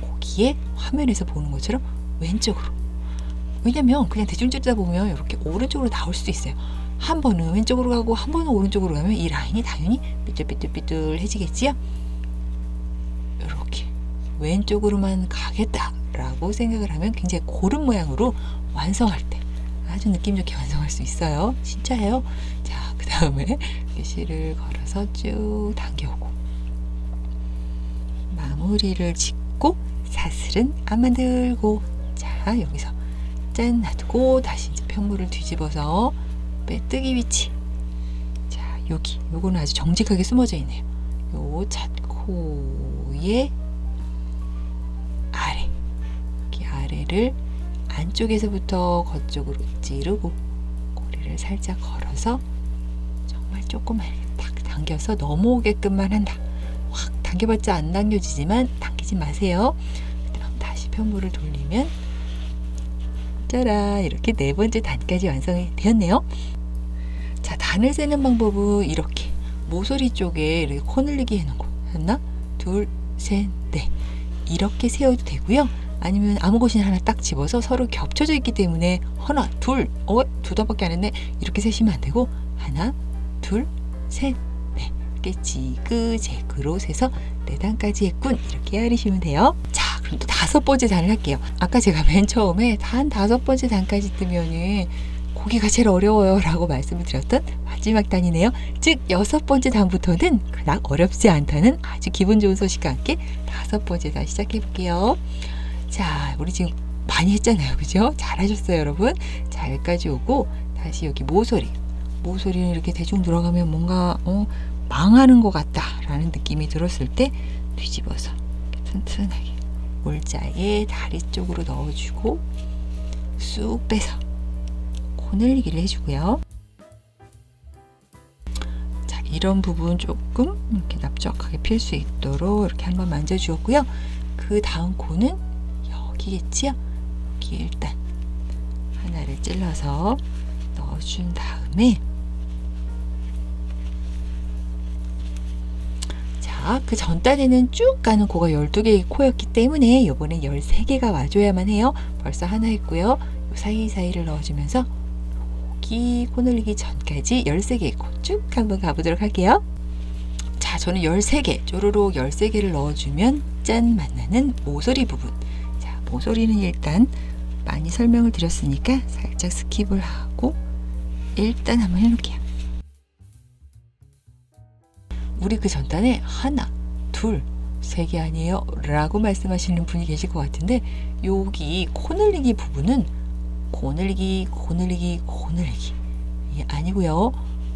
거기에 화면에서 보는 것처럼 왼쪽으로. 왜냐면 그냥 대충 찌르다 보면 이렇게 오른쪽으로 나올 수도 있어요. 한 번은 왼쪽으로 가고 한 번은 오른쪽으로 가면 이 라인이 당연히 삐뚤삐뚤해지겠지요? 이렇게 왼쪽으로만 가겠다라고 생각을 하면 굉장히 고른 모양으로 완성할 때 아주 느낌 좋게 완성할 수 있어요. 진짜예요. 자, 그 다음에 실을 걸어서 쭉 당겨오고 마무리를 짓고 사슬은 안 만들고, 자, 여기서 짠 놔두고 다시 이제 편물을 뒤집어서 빼뜨기 위치. 자, 여기 요거는 아주 정직하게 숨어져 있네요. 요 잣코의 아래, 여기 아래를 안쪽에서부터 거쪽으로 찌르고 꼬리를 살짝 걸어서 정말 조금만 딱 당겨서 넘어오게끔만 한다. 확 당겨봤자 안 당겨지지만 당기지 마세요. 그럼 다시 편물을 돌리면 짜라, 이렇게 네 번째 단까지 완성이 되었네요. 자, 단을 세는 방법은 이렇게 모서리 쪽에 이렇게 코 늘리기 해놓은 거 하나, 둘, 셋, 넷 이렇게 세워도 되고요. 아니면 아무 곳이나 하나 딱 집어서 서로 겹쳐져 있기 때문에 하나, 둘, 두 단밖에 안 했네 이렇게 세시면 안 되고 하나, 둘, 셋, 넷 이렇게 지그재그로 세서 네 단까지 했군 이렇게 헤아리시면 돼요. 자, 그럼 또 5번째 단을 할게요. 아까 제가 맨 처음에 단 5번째 단까지 뜨면은 고기가 제일 어려워요 라고 말씀을 드렸던 마지막 단이네요. 즉 6번째 단부터는 그닥 어렵지 않다는 아주 기분 좋은 소식과 함께 5번째 단 시작해 볼게요. 자, 우리 지금 많이 했잖아요. 그죠? 잘하셨어요, 여러분. 자, 여기까지 오고 다시 여기 모서리. 모서리는 이렇게 대충 들어가면 뭔가 망하는 것 같다라는 느낌이 들었을 때 뒤집어서 튼튼하게 골자에 다리 쪽으로 넣어주고 쑥 빼서 코 늘리기를 해주고요. 자, 이런 부분 조금 이렇게 납작하게 필 수 있도록 이렇게 한번 만져주었고요. 그 다음 코는 여기겠지요? 여기 일단 하나를 찔러서 넣어준 다음에 자, 그 전단에는 쭉 가는 코가 12개의 코였기 때문에 이번엔 13개가 와줘야만 해요. 벌써 하나 했고요. 사이사이를 넣어주면서 여기 코 늘리기 전까지 13개의 코 쭉 한번 가보도록 할게요. 자, 저는 13개, 쪼르륵 13개를 넣어주면 짠 만나는 모서리 부분. 자, 모서리는 일단 많이 설명을 드렸으니까 살짝 스킵을 하고 일단 한번 해놓을게요. 우리 그 전단에 하나, 둘, 세 개 아니에요 라고 말씀하시는 분이 계실 것 같은데 여기 코 늘리기 부분은 코 늘리기, 코 늘리기, 코 늘리기 이게 아니고요.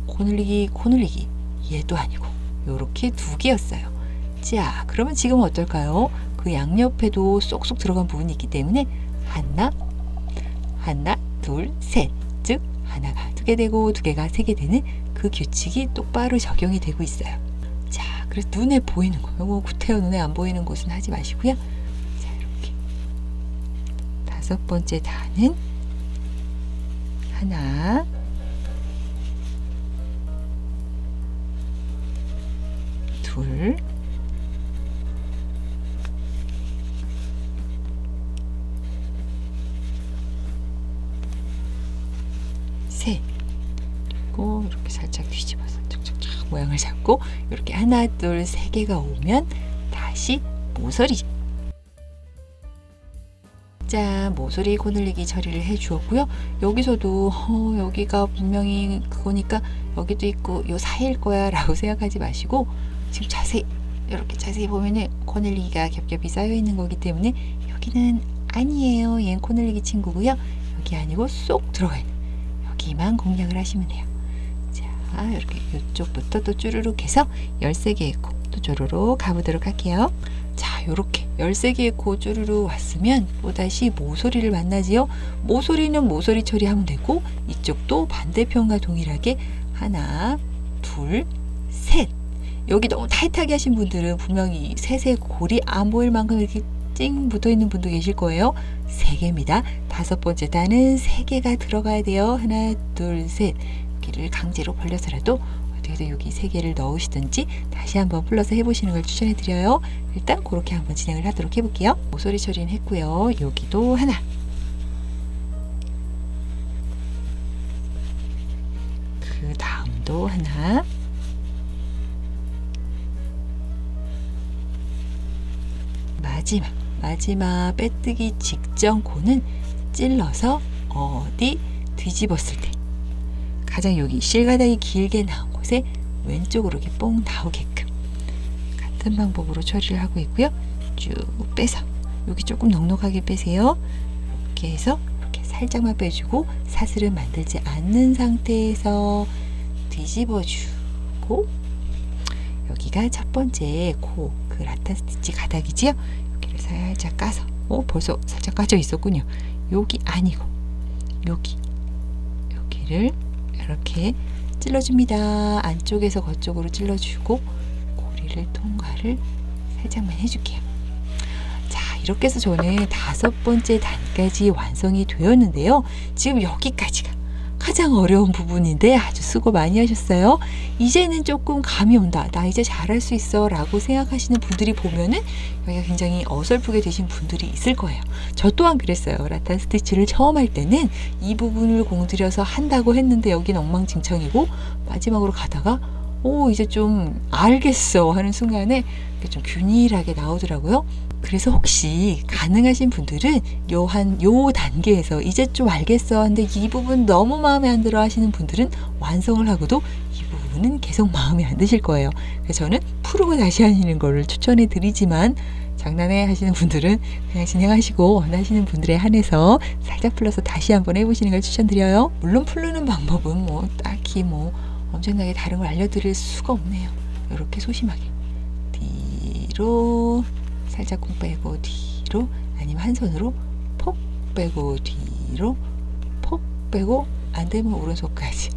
코 늘리기, 코 늘리기 얘도 아니고 요렇게 두 개였어요. 자, 그러면 지금 어떨까요? 그 양옆에도 쏙쏙 들어간 부분이 있기 때문에 하나, 하나, 둘, 셋 즉 하나가 두 개 되고 두 개가 세 개 되는 그 규칙이 똑바로 적용이 되고 있어요. 자, 그래서 눈에 보이는 거, 요거 구태여 눈에 안 보이는 곳은 하지 마시고요. 자, 다섯 번째 단은 하나, 둘, 셋. 그리고 이렇게 살짝 뒤집어서 쫙쫙쫙 모양을 잡고 이렇게 하나, 둘, 세 개가 오면 다시 모서리. 자, 모서리 코늘리기 처리를 해 주었고요. 여기서도 여기가 분명히 그거니까 여기도 있고 요 사이일 거야 라고 생각하지 마시고 지금 자세히 이렇게 자세히 보면은 코늘리기가 겹겹이 쌓여 있는 거기 때문에 여기는 아니에요. 얘는 코늘리기 친구고요. 여기 아니고 쏙 들어가 있는 여기만 공략을 하시면 돼요. 자, 이렇게 이쪽부터 또 쭈루룩 해서 13개의 코 또 쪼르르 가보도록 할게요. 자, 요렇게 13개의 코 쭈르르 왔으면 또다시 모서리를 만나지요. 모서리는 모서리 처리하면 되고 이쪽도 반대편과 동일하게 하나, 둘, 셋. 여기 너무 타이트하게 하신 분들은 분명히 셋의 골이 안 보일 만큼 이렇게 찡 붙어있는 분도 계실 거예요. 3개입니다. 다섯 번째 단은 3개가 들어가야 돼요. 하나, 둘, 셋. 여기를 강제로 벌려서라도 그래서 여기 3개를 넣으시든지 다시 한번 풀러서 해보시는 걸 추천해 드려요. 일단 그렇게 한번 진행을 하도록 해볼게요. 모서리 처리는 했고요. 여기도 하나, 그 다음도 하나, 마지막 빼뜨기 직전 코는 찔러서 어디 뒤집었을 때 가장 여기 실가닥이 길게 나온 곳에 왼쪽으로 이렇게 뽕 나오게끔 같은 방법으로 처리를 하고 있고요. 쭉 빼서 여기 조금 넉넉하게 빼세요. 이렇게 해서 이렇게 살짝만 빼주고 사슬은 만들지 않는 상태에서 뒤집어주고 여기가 첫 번째 코 그 라탄 스티치 가닥이지요. 여기를 살짝 까서 벌써 살짝 까져 있었군요. 여기 아니고 여기를 이렇게 찔러줍니다. 안쪽에서 거쪽으로 찔러주고 고리를 통과를 살짝만 해줄게요. 자, 이렇게 해서 저는 다섯 번째 단까지 완성이 되었는데요. 지금 여기까지가 가장 어려운 부분인데 아주 수고 많이 하셨어요. 이제는 조금 감이 온다. 나 이제 잘할 수 있어 라고 생각하시는 분들이 보면은 여기가 굉장히 어설프게 되신 분들이 있을 거예요. 저 또한 그랬어요. 라탄 스티치를 처음 할 때는 이 부분을 공들여서 한다고 했는데 여긴 엉망진창이고 마지막으로 가다가 이제 좀 알겠어 하는 순간에 좀 균일하게 나오더라고요. 그래서 혹시 가능하신 분들은 요 단계에서 이제 좀 알겠어 하는데 이 부분 너무 마음에 안 들어 하시는 분들은 완성을 하고도 이 부분은 계속 마음에 안 드실 거예요. 그래서 저는 푸르고 다시 하시는 거를 추천해 드리지만 장난해 하시는 분들은 그냥 진행하시고 원하시는 분들에 한해서 살짝 풀러서 다시 한번 해보시는 걸 추천드려요. 물론 풀르는 방법은 딱히 엄청나게 다른 걸 알려드릴 수가 없네요. 이렇게 소심하게 뒤로 살짝 콩 빼고 뒤로 아니면 한 손으로 폭 빼고 뒤로 폭 빼고 안 되면 오른손까지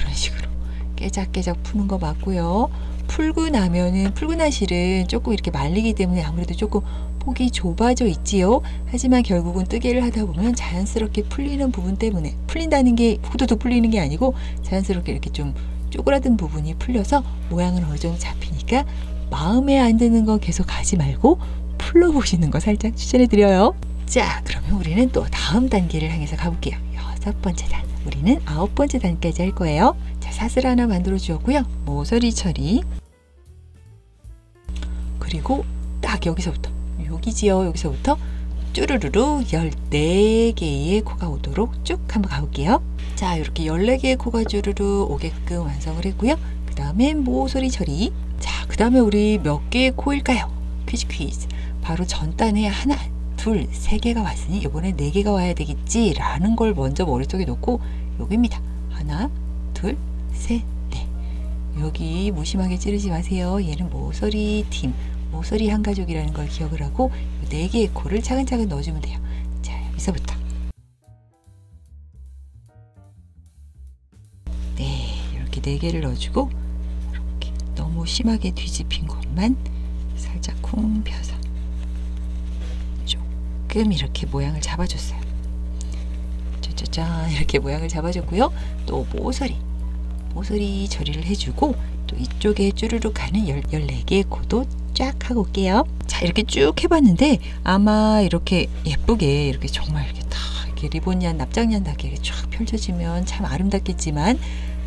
이런 식으로 깨작깨작 푸는 거 맞고요. 풀고 난 실은 조금 이렇게 말리기 때문에 아무래도 조금 폭이 좁아져 있지요. 하지만 결국은 뜨개를 하다 보면 자연스럽게 풀리는 부분 때문에 풀린다는 게 후두둑 풀리는 게 아니고 자연스럽게 이렇게 좀 쪼그라든 부분이 풀려서 모양은 어느 정도 잡히니까 마음에 안 드는 거 계속 가지 말고 풀러보시는 거 살짝 추천해 드려요. 자, 그러면 우리는 또 다음 단계를 향해서 가볼게요. 6번째 단, 우리는 9번째 단까지 할 거예요. 자, 사슬 하나 만들어 주었고요. 모서리 처리 그리고 딱 여기서부터 여기지요. 여기서부터 쭈루루루 14개의 코가 오도록 쭉 한번 가볼게요. 자, 이렇게 14개의 코가 쭈루루 오게끔 완성을 했고요. 그 다음에 모서리 처리. 자, 그 다음에 우리 몇 개의 코일까요? 퀴즈. 바로 전단에 하나, 둘, 세 개가 왔으니 이번에 4개가 와야 되겠지 라는 걸 먼저 머릿속에 놓고 여기입니다. 하나, 둘, 셋, 넷. 여기 무심하게 찌르지 마세요. 얘는 모서리 팀, 모서리 한 가족이라는 걸 기억을 하고 4개의 코를 차근차근 넣어주면 돼요. 자, 여기서부터 네, 이렇게 4개를 넣어주고 너무 심하게 뒤집힌 것만 살짝 쿵 펴서 조금 이렇게 모양을 잡아줬어요. 짜자잔, 이렇게 모양을 잡아줬고요. 또 모서리 처리를 해주고, 또 이쪽에 쭈루룩 가는 14개의 고도 쫙 하고 올게요. 자, 이렇게 쭉 해봤는데 아마 이렇게 예쁘게 이렇게 정말 이렇게 다 이렇게 리본얀, 납작얀하게 이렇게 쫙 펼쳐지면 참 아름답겠지만,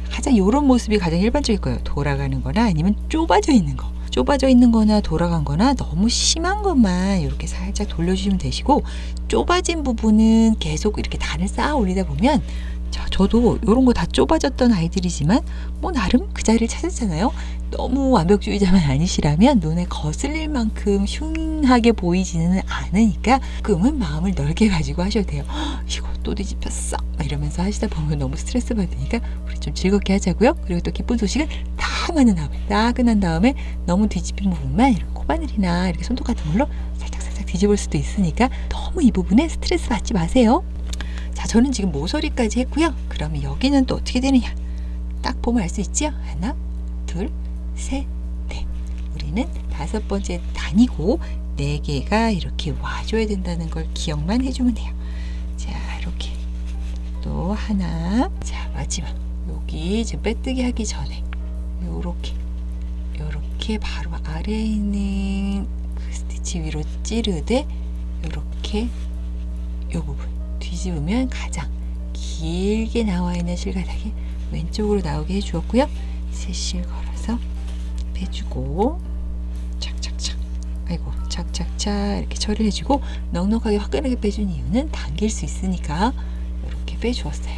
가장 요런 모습이 가장 일반적일 거예요. 돌아가는 거나 아니면 좁아져 있는 거. 좁아져 있는 거나 돌아간 거나 너무 심한 것만 이렇게 살짝 돌려주시면 되시고, 좁아진 부분은 계속 이렇게 단을 쌓아 올리다 보면, 저도 요런 거 다 좁아졌던 아이들이지만 뭐 나름 그 자리를 찾았잖아요. 너무 완벽주의자만 아니시라면 눈에 거슬릴 만큼 흉하게 보이지는 않으니까 조금은 마음을 넓게 가지고 하셔도 돼요. 이거 또 뒤집혔어 이러면서 하시다 보면 너무 스트레스 받으니까 우리 좀 즐겁게 하자고요. 그리고 또 기쁜 소식은 딱 맞는 다음에, 따끈한 다음에 너무 뒤집힌 부분만 이렇게 코바늘이나 이렇게 손톱 같은 걸로 살짝 뒤집을 수도 있으니까 너무 이 부분에 스트레스 받지 마세요. 자, 저는 지금 모서리까지 했고요. 그러면 여기는 또 어떻게 되느냐, 딱 보면 알 수 있지요? 하나, 둘, 셋, 넷. 우리는 5번째 단이고 4개가 이렇게 와줘야 된다는 걸 기억만 해주면 돼요. 자, 이렇게 또 하나. 자, 마지막 여기 지금 빼뜨기 하기 전에 요렇게 바로 아래에 있는 그 스티치 위로 찌르되, 요렇게 요 부분 뒤집으면 가장 길게 나와 있는 실가닥이 왼쪽으로 나오게 해주었고요. 셋실 걸어서 빼주고, 착착착, 아이고, 착착착 이렇게 처리를 해주고, 넉넉하게 화끈하게 빼준 이유는 당길 수 있으니까 이렇게 빼주었어요.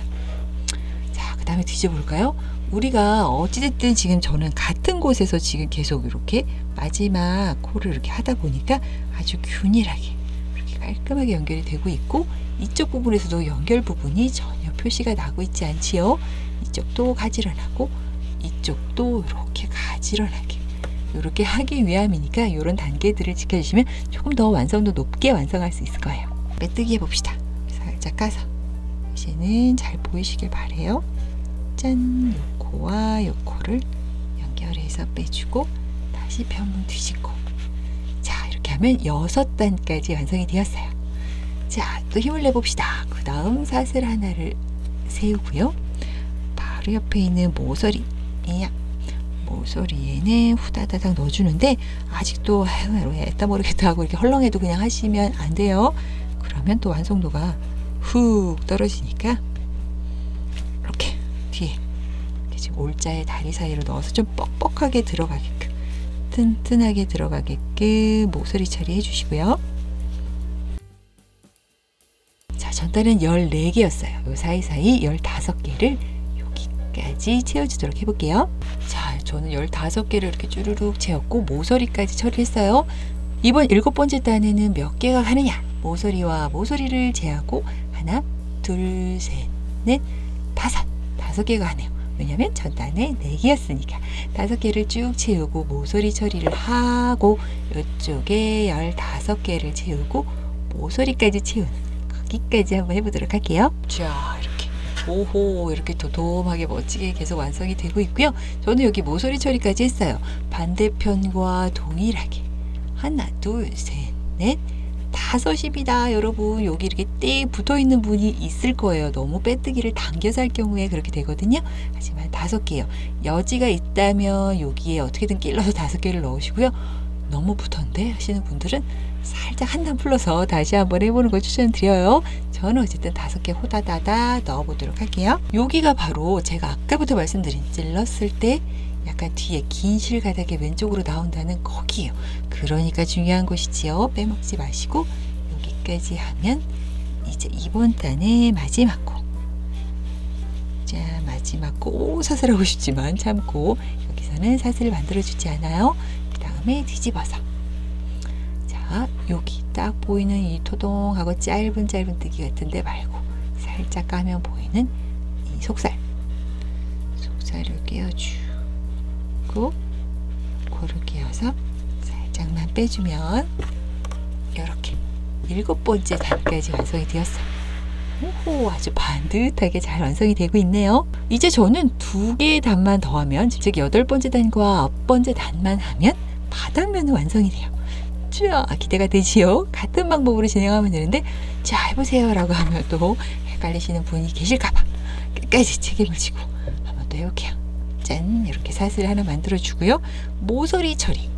자, 그 다음에 뒤져볼까요? 우리가 어찌됐든 지금 저는 같은 곳에서 지금 계속 이렇게 마지막 코를 이렇게 하다 보니까 아주 균일하게 이렇게 깔끔하게 연결이 되고 있고, 이쪽 부분에서도 연결 부분이 전혀 표시가 나고 있지 않지요. 이쪽도 가지런하고 이쪽도 이렇게 가지런하게 이렇게 하기 위함이니까 이런 단계들을 지켜주시면 조금 더 완성도 높게 완성할 수 있을 거예요. 빼뜨기 해봅시다. 살짝 까서 이제는 잘 보이시길 바래요. 짠! 요 코와 요 코를 연결해서 빼주고 다시 펴문 뒤집고, 자, 이렇게 하면 6단까지 완성이 되었어요. 자, 또 힘을 내봅시다. 그 다음 사슬 하나를 세우고요. 바로 옆에 있는 모서리, 모서리에는 후다다닥 넣어주는데, 아직도 아유 애따 모르겠다 하고 이렇게 헐렁해도 그냥 하시면 안 돼요. 그러면 또 완성도가 훅 떨어지니까 이렇게 뒤에 이렇게 지금 올자의 다리 사이로 넣어서 좀 뻑뻑하게 들어가게끔, 튼튼하게 들어가게끔 모서리 처리해 주시고요. 전단은 14개였어요. 요 사이사이 15개를 여기까지 채워주도록 해볼게요. 자, 저는 15개를 이렇게 쭈루룩 채웠고 모서리까지 처리했어요. 이번 7번째 단에는 몇 개가 가느냐, 모서리와 모서리를 제하고 하나, 둘, 셋, 넷, 다섯 개가 가네요. 왜냐면 전단에 4개였으니까 5개를 쭉 채우고 모서리 처리를 하고, 이쪽에 15개를 채우고 모서리까지 채우는, 여기까지 한번 해보도록 할게요. 자, 이렇게 오호, 이렇게 도톰하게 멋지게 계속 완성이 되고 있고요. 저는 여기 모서리 처리까지 했어요. 반대편과 동일하게 하나, 둘, 셋, 넷, 5입니다. 여러분, 여기 이렇게 띡 붙어있는 분이 있을 거예요. 너무 빼뜨기를 당겨서 할 경우에 그렇게 되거든요. 하지만 5개요. 여지가 있다면 여기에 어떻게든 낄러서 5개를 넣으시고요. 너무 붙었는데 하시는 분들은 살짝 한 단 풀러서 다시 한번 해보는 걸 추천드려요. 저는 어쨌든 5개 호다다다 넣어보도록 할게요. 여기가 바로 제가 아까부터 말씀드린, 찔렀을 때 약간 뒤에 긴 실 가닥이 왼쪽으로 나온다는 거기예요. 그러니까 중요한 것이지요. 빼먹지 마시고 여기까지 하면 이제 이번 단의 마지막 코. 자, 마지막 코 사슬하고 싶지만 참고, 여기서는 사슬을 만들어주지 않아요. 다음에 뒤집어서, 자, 여기 딱 보이는 이 토동하고 짧은 뜨기 같은데 말고 살짝 까면 보이는 이 속살을 끼워주고, 고를 끼워서 살짝만 빼주면 이렇게 7번째 단까지 완성이 되었어요. 오호, 아주 반듯하게 잘 완성이 되고 있네요. 이제 저는 2개의 단만 더하면, 즉 8번째 단과 9번째 단만 하면 바닥면은 완성이 돼요. 춤추요. 아, 기대가 되지요. 같은 방법으로 진행하면 되는데, 자 해보세요 라고 하면 또 헷갈리시는 분이 계실까봐 끝까지 책임을 지고 한번 또 해볼게요. 짠, 이렇게 사슬 하나 만들어주고요. 모서리 처리.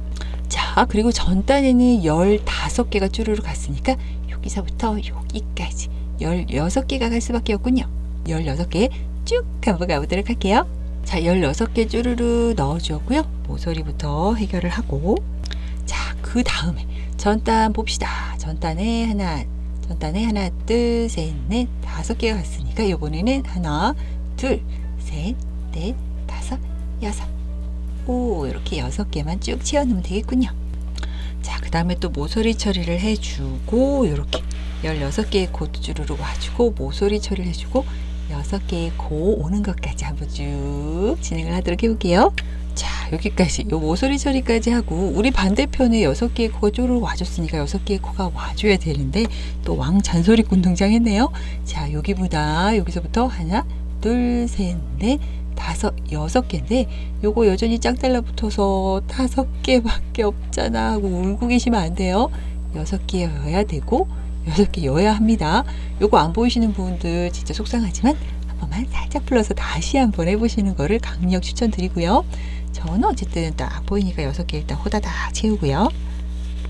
자, 그리고 전단에는 15개가 쭈루룩 갔으니까 여기서부터 여기까지 16개가 갈 수밖에 없군요. 16개 쭉 한번 가보도록 할게요. 자, 16개 쭈루룩 넣어주었고요. 모서리부터 해결을 하고, 자, 그 다음에 전단 봅시다. 전단에 하나, 전단에 하나, 둘, 셋, 넷, 5개가 갔으니까 이번에는 하나, 둘, 셋, 넷, 다섯, 여섯. 오, 이렇게 6개만 쭉 채워넣으면 되겠군요. 자, 그 다음에 또 모서리 처리를 해주고, 이렇게 16개의 고 쭈루룩 와주고, 모서리 처리를 해주고, 6개의 고 오는 것까지 한번 쭉 진행을 하도록 해볼게요. 자, 여기까지 요 모서리 처리까지 하고, 우리 반대편에 6개의 코가 쪼르륵 와줬으니까 6개의 코가 와줘야 되는데 또 왕 잔소리꾼 등장했네요. 자, 여기보다 여기서부터 하나, 둘, 셋, 넷, 다섯, 6개인데 요거 여전히 짝 달라붙어서 5개밖에 없잖아 하고 울고 계시면 안 돼요. 6개여야 되고 6개여야 합니다. 요거 안 보이시는 분들 진짜 속상하지만 한 번만 살짝 풀러서 다시 한번 해보시는 거를 강력 추천드리고요. 저는 어쨌든 딱 보이니까 6개 일단 호다닥 채우고요.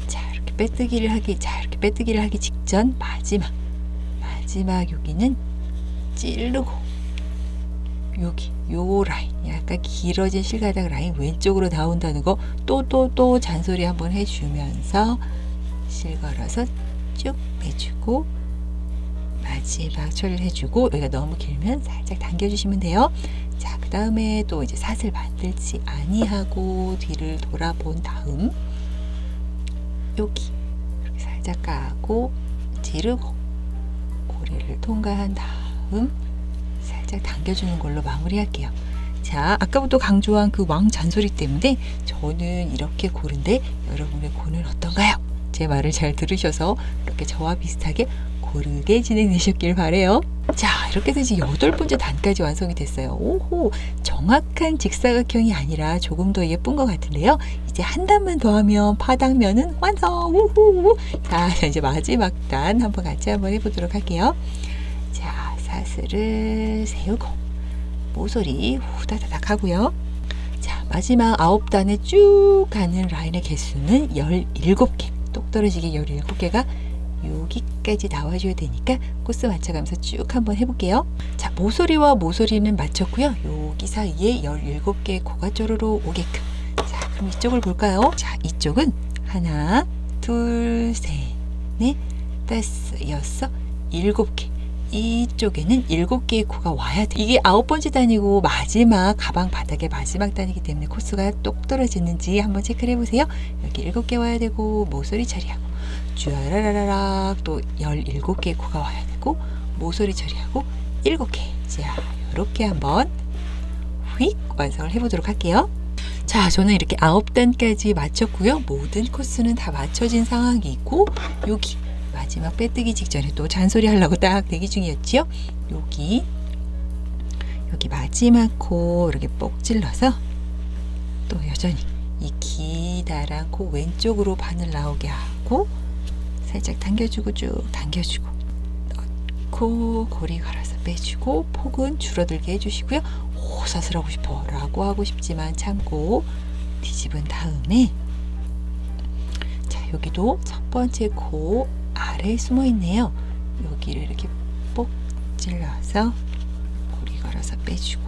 자, 이렇게 빼뜨기를 하기, 자, 이렇게 빼뜨기를 하기 직전 마지막 여기는 찌르고, 여기 요 라인 약간 길어진 실가닥 라인 왼쪽으로 나온다는 거 또 잔소리 한번 해주면서 실 걸어서 쭉 빼주고 마지막 처리를 해주고, 여기가 너무 길면 살짝 당겨주시면 돼요. 자, 그 다음에 또 이제 사슬 만들지 아니하고 뒤를 돌아본 다음 여기 이렇게 살짝 까고 찌르고 고리를 통과한 다음 살짝 당겨주는 걸로 마무리할게요. 자, 아까부터 강조한 그 왕 잔소리 때문에 저는 이렇게 고른데 여러분의 고는 어떤가요? 제 말을 잘 들으셔서 이렇게 저와 비슷하게 고르게 진행되셨길 바래요. 자, 이렇게 해서 이제 8번째 단까지 완성이 됐어요. 오호, 정확한 직사각형이 아니라 조금 더 예쁜 것 같은데요. 이제 한 단만 더 하면 파당면은 완성! 우후! 자, 이제 마지막 단 한번 같이 한번 해보도록 할게요. 자, 사슬을 세우고 모서리 후다다닥 하고요. 자, 마지막 9단에 쭉 가는 라인의 개수는 17개. 똑 떨어지게 17개가 여기까지 나와줘야 되니까 코스 맞춰가면서 쭉 한번 해볼게요. 자, 모서리와 모서리는 맞췄고요. 여기 사이에 17개의 코가 쪼르르 오게끔. 자, 그럼 이쪽을 볼까요? 자, 이쪽은 하나, 둘, 셋, 넷, 다섯, 여섯, 7개. 이쪽에는 7개의 코가 와야 돼. 이게 9번째 단이고 마지막 가방 바닥의 마지막 단이기 때문에 코스가 똑 떨어지는지 한번 체크를 해보세요. 여기 7개 와야 되고 모서리 처리하고 쭈라라라락 또 17개의 코가 와야 되고 모서리 처리하고 7개. 자, 이렇게 한번 휙 완성을 해보도록 할게요. 자, 저는 이렇게 9단까지 마쳤고요. 모든 코스는 다 맞춰진 상황이고, 여기 마지막 빼뜨기 직전에 또 잔소리 하려고 딱 대기 중이었지요. 여기 마지막 코 이렇게 뽁 찔러서 또 여전히 이 기다란 코 왼쪽으로 바늘 나오게 하고 살짝 당겨주고 쭉 당겨주고 넣고 고리 갈아서 빼주고 폭은 줄어들게 해주시고요. 오, 사슬하고 싶어 라고 하고 싶지만 참고 뒤집은 다음에, 자, 여기도 첫 번째 코 아래에 숨어 있네요. 여기를 이렇게 뽁 찔러서 고리 걸어서 빼주고,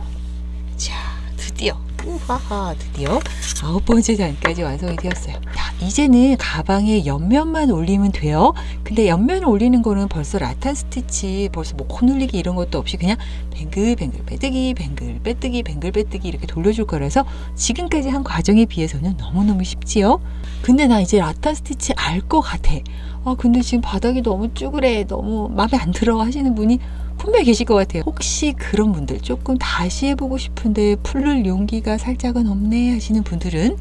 자, 드디어 우하하, 드디어 9번째 단까지 완성이 되었어요. 자, 이제는 가방에 옆면만 올리면 돼요. 근데 옆면을 올리는 거는 벌써 라탄 스티치, 벌써 뭐 코눌리기 이런 것도 없이 그냥 뱅글뱅글 빼뜨기, 뱅글 빼뜨기, 뱅글 빼뜨기 이렇게 돌려줄 거라서 지금까지 한 과정에 비해서는 너무너무 쉽지요. 근데 나 이제 라탄 스티치 알 것 같아. 아, 근데 지금 바닥이 너무 쭈그레, 너무 마음에 안 들어 하시는 분이 분명히 계실 것 같아요. 혹시 그런 분들, 조금 다시 해보고 싶은데 풀릴 용기가 살짝은 없네 하시는 분들은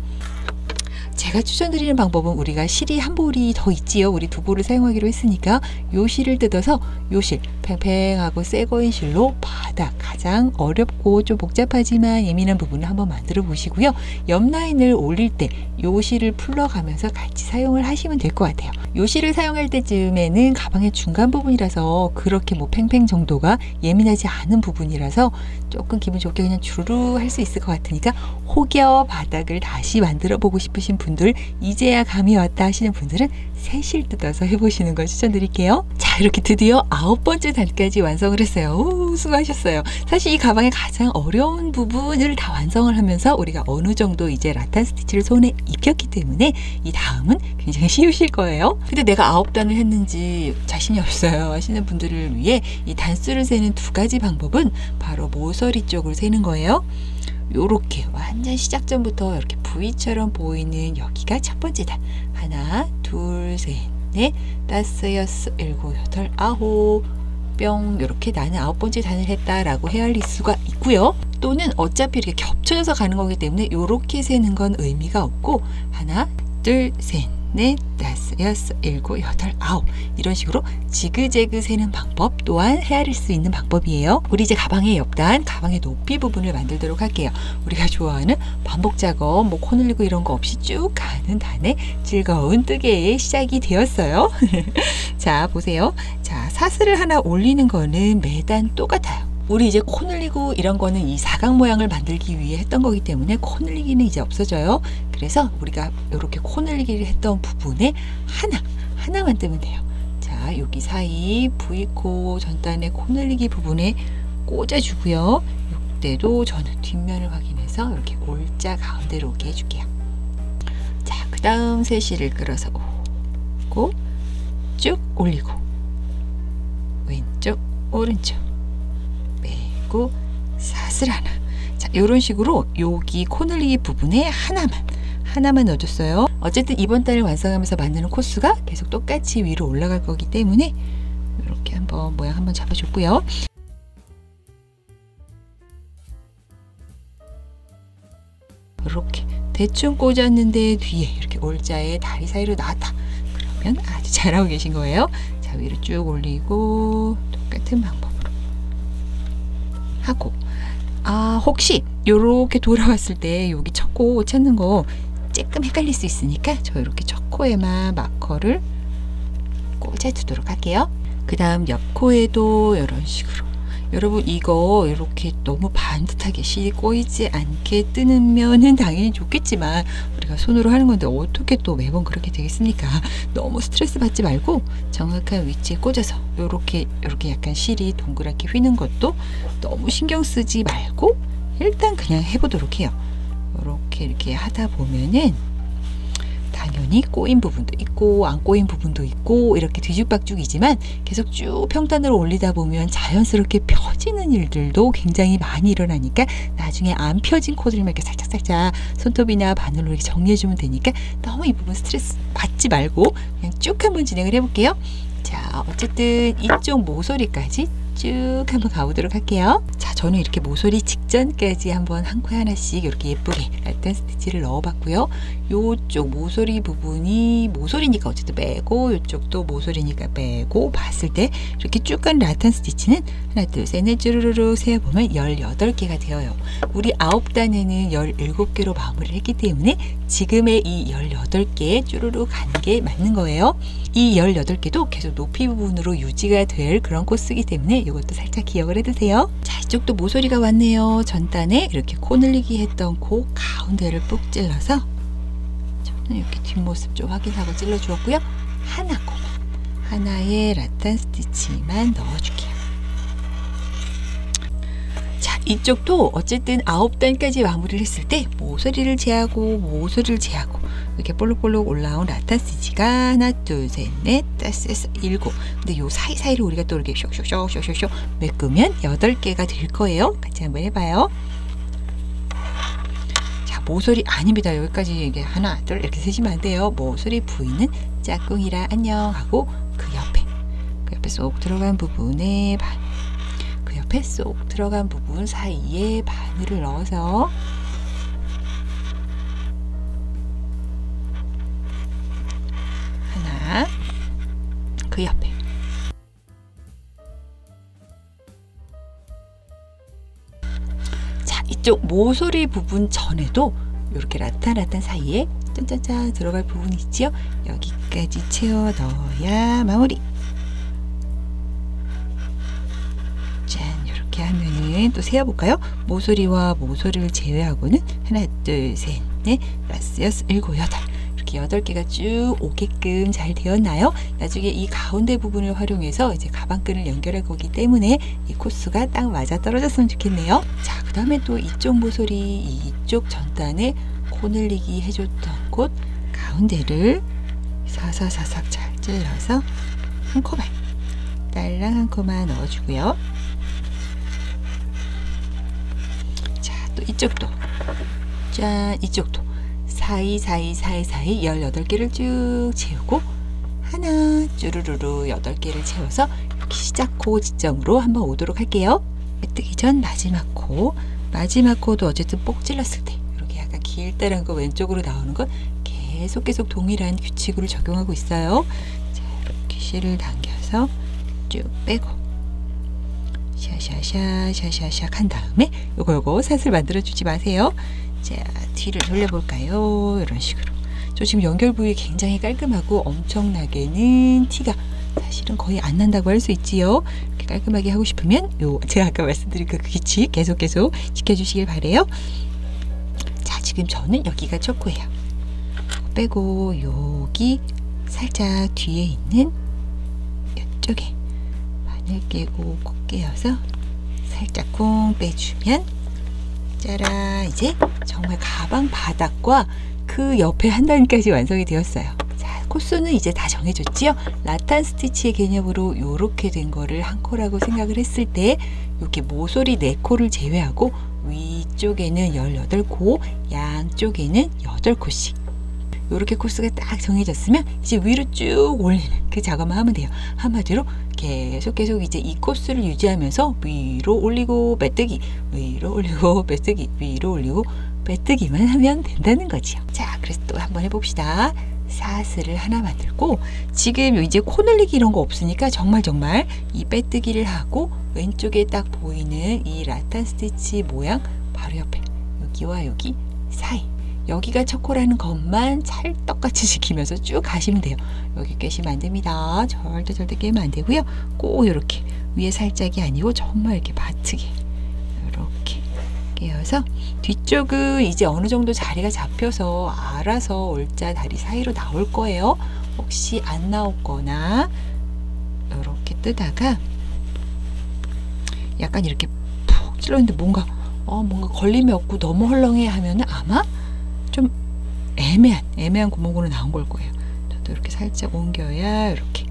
제가 추천드리는 방법은 우리가 실이 한 볼이 더 있지요. 우리 두 볼을 사용하기로 했으니까 요 실을 뜯어서 요 실 팽팽하고 새거인 실로 바닥 가장 어렵고 좀 복잡하지만 예민한 부분을 한번 만들어 보시고요. 옆 라인을 올릴 때 요 실을 풀러가면서 같이 사용을 하시면 될 것 같아요. 요 실을 사용할 때쯤에는 가방의 중간 부분이라서 그렇게 뭐 팽팽 정도가 예민하지 않은 부분이라서 조금 기분 좋게 그냥 주르르 할 수 있을 것 같으니까 혹여 바닥을 다시 만들어 보고 싶으신 분들, 이제야 감이 왔다 하시는 분들은 새 실 뜯어서 해보시는 걸 추천드릴게요. 자, 이렇게 드디어 9번째 단까지 완성을 했어요. 오, 수고하셨어요. 사실 이 가방의 가장 어려운 부분을 다 완성을 하면서 우리가 어느 정도 이제 라탄 스티치를 손에 입혔기 때문에 이 다음은 굉장히 쉬우실 거예요. 근데 내가 9단을 했는지 자신이 없어요 하시는 분들을 위해 이 단수를 세는 두 가지 방법은 바로 모서리 쪽을 세는 거예요. 요렇게 완전 시작점부터 이렇게 V처럼 보이는 여기가 첫 번째 단. 하나, 둘, 셋, 넷, 다섯, 여섯, 일곱, 여덟, 아홉, 뿅. 요렇게 나는 9번째 단을 했다라고 헤아릴 수가 있고요. 또는 어차피 이렇게 겹쳐져서 가는 거기 때문에 요렇게 세는 건 의미가 없고, 하나, 둘, 셋, 넷, 다섯, 여섯, 일곱, 여덟, 아홉 이런 식으로 지그재그 세는 방법 또한 헤아릴 수 있는 방법이에요. 우리 이제 가방의 옆단, 가방의 높이 부분을 만들도록 할게요. 우리가 좋아하는 반복 작업, 뭐 코 늘리고 이런 거 없이 쭉 가는 단의 즐거운 뜨개의 시작이 되었어요. 자, 보세요. 자, 사슬을 하나 올리는 거는 매단 똑같아요. 우리 이제 코 늘리고 이런 거는 이 사각 모양을 만들기 위해 했던 거기 때문에 코 늘리기는 이제 없어져요. 그래서 우리가 이렇게 코 늘리기를 했던 부분에 하나만 뜨면 돼요. 자, 여기 사이 V코 전단의 코 늘리기 부분에 꽂아주고요. 이때도 저는 뒷면을 확인해서 이렇게 올자 가운데로 오게 해줄게요. 자, 그 다음 세 실을 끌어서 오고 쭉 올리고 왼쪽 오른쪽 빼고 사슬 하나. 자, 요런 식으로 여기 코늘리기 부분에 하나만 넣어줬어요. 어쨌든 이번 단을 완성하면서 만드는 코스가 계속 똑같이 위로 올라갈 거기 때문에 이렇게 한번 모양 한번 잡아줬고요. 이렇게 대충 꽂았는데 뒤에 이렇게 올자에 다리 사이로 나왔다. 그러면 아주 잘하고 계신 거예요. 자, 위로 쭉 올리고 똑같은 방법 하고, 아, 혹시 요렇게 돌아왔을 때 여기 첫 코 찾는 거 조금 헷갈릴 수 있으니까 저 이렇게 첫 코에만 마커를 꽂아두도록 할게요. 그 다음 옆 코에도 이런 식으로. 여러분, 이거 이렇게 너무 반듯하게 실이 꼬이지 않게 뜨는 면은 당연히 좋겠지만 우리가 손으로 하는 건데 어떻게 또 매번 그렇게 되겠습니까? 너무 스트레스 받지 말고 정확한 위치에 꽂아서 요렇게 약간 실이 동그랗게 휘는 것도 너무 신경 쓰지 말고 일단 그냥 해보도록 해요. 이렇게 하다 보면은 당연히 꼬인 부분도 있고 안 꼬인 부분도 있고 이렇게 뒤죽박죽이지만 계속 쭉 평단으로 올리다 보면 자연스럽게 펴지는 일들도 굉장히 많이 일어나니까 나중에 안 펴진 코들만 이렇게 살짝살짝 손톱이나 바늘로 이렇게 정리해주면 되니까 너무 이 부분 스트레스 받지 말고 그냥 쭉 한번 진행을 해볼게요. 자, 어쨌든 이쪽 모서리까지 쭉 한번 가보도록 할게요. 자, 저는 이렇게 모서리 직전까지 한번 한 코에 하나씩 이렇게 예쁘게 라탄 스티치를 넣어봤고요. 요쪽 모서리 부분이 모서리니까 어쨌든 빼고 요쪽도 모서리니까 빼고 봤을 때 이렇게 쭉 간 라탄 스티치는 하나 둘 셋 넷 쭈루루루 세어보면 18개가 되어요. 우리 9단에는 17개로 마무리를 했기 때문에 지금의 이 18개 쭈루루 간 게 맞는 거예요. 이 18개도 계속 높이 부분으로 유지가 될 그런 코스이기 때문에 이것도 살짝 기억을 해두세요. 자, 이쪽도 모서리가 왔네요. 전단에 이렇게 코 늘리기 했던 코 가운데를 뿍 찔러서 저는 이렇게 뒷모습 좀 확인하고 찔러 주었고요. 하나 코, 하나의 라탄 스티치만 넣어줄게요. 자, 이쪽도 어쨌든 9단까지 마무리를 했을 때 모서리를 제하고 모서리를 제하고 이렇게 볼록볼록 올라온 라탄 스티치가 하나, 둘, 셋, 넷, 다섯, 여섯, 일곱. 근데 요 사이사이를 우리가 또 이렇게 쇽쇽쇽 메꾸면 8개가 될 거예요. 같이 한번 해봐요. 자, 모서리 아닙니다. 여기까지 이게 하나, 둘 이렇게 세시면 안 돼요. 모서리 부위는 짝꿍이라 안녕하고 그 옆에 쏙 들어간 부분에 반, 그 옆에 쏙 들어간 부분 사이에 바늘을 넣어서 그 옆에. 자, 이쪽 모서리 부분 전에도 이렇게 라탄 사이에 짠짠짠 들어갈 부분이 있지요? 여기까지 채워 넣어야 마무리. 짠, 이렇게 하면은 또 세어볼까요? 모서리와 모서리를 제외하고는 하나, 둘, 셋, 넷, 다섯, 여섯, 일곱, 여덟. 이렇게 8개가 쭉 오게끔 잘 되었나요? 나중에 이 가운데 부분을 활용해서 이제 가방끈을 연결할 거기 때문에 이 코수가 딱 맞아 떨어졌으면 좋겠네요. 자, 그 다음에 또 이쪽 모서리, 이쪽 전단에 코늘리기 해줬던 곳 가운데를 사사사삭 잘 찔러서 한 코만, 딸랑 한 코만 넣어주고요. 자, 또 이쪽도, 짠, 이쪽도 사이사이 18개를 쭉 채우고 하나 쭈루루루 8개를 채워서 이렇게 시작 코 지점으로 한번 오도록 할게요. 뜨기 전 마지막 코, 마지막 코도 어쨌든 꼭 찔렀을 때 이렇게 약간 길다란 거 왼쪽으로 나오는 건 계속 동일한 규칙으로 적용하고 있어요. 자, 이렇게 실을 당겨서 쭉 빼고 샤샤샥 한 다음에 요거 샷을 만들어 주지 마세요. 자, 뒤를 돌려볼까요? 이런 식으로. 저 지금 연결 부위 굉장히 깔끔하고 엄청나게는 티가 사실은 거의 안 난다고 할 수 있지요. 이렇게 깔끔하게 하고 싶으면 요 제가 아까 말씀드린 그 규칙 계속 지켜주시길 바래요. 자, 지금 저는 여기가 첫 코예요. 빼고 여기 살짝 뒤에 있는 이쪽에 바늘 끼고 콕 끼어서 살짝 콩 빼주면 짜라, 이제 정말 가방 바닥과 그 옆에 한 단까지 완성이 되었어요. 자, 코수는 이제 다 정해졌지요? 라탄 스티치의 개념으로 요렇게 된 거를 한 코라고 생각을 했을 때 이렇게 모서리 4코를 제외하고 위쪽에는 18코, 양쪽에는 8코씩 요렇게 코스가 딱 정해졌으면 이제 위로 쭉 올리는 그 작업만 하면 돼요. 한마디로 계속 이제 이 코스를 유지하면서 위로 올리고 빼뜨기, 위로 올리고 빼뜨기, 위로 올리고 빼뜨기만 하면 된다는 거지요. 자, 그래서 또 한번 해봅시다. 사슬을 하나 만들고, 지금 이제 코늘리기 이런 거 없으니까 정말 이 빼뜨기를 하고 왼쪽에 딱 보이는 이 라탄 스티치 모양 바로 옆에 여기와 여기 사이, 여기가 첫 코라는 것만 찰떡같이 지키면서 쭉 가시면 돼요. 여기 깨시면 안 됩니다. 절대 깨면 안 되고요. 꼭 이렇게 위에 살짝이 아니고 정말 이렇게 바트게 이렇게 깨어서, 뒤쪽은 이제 어느 정도 자리가 잡혀서 알아서 올자 다리 사이로 나올 거예요. 혹시 안 나오거나 이렇게 뜨다가 약간 이렇게 푹 찔렀는데 뭔가 걸림이 없고 너무 헐렁해 하면은 아마 좀 애매한 구멍으로 나온 걸 거예요. 또 이렇게 살짝 옮겨야 이렇게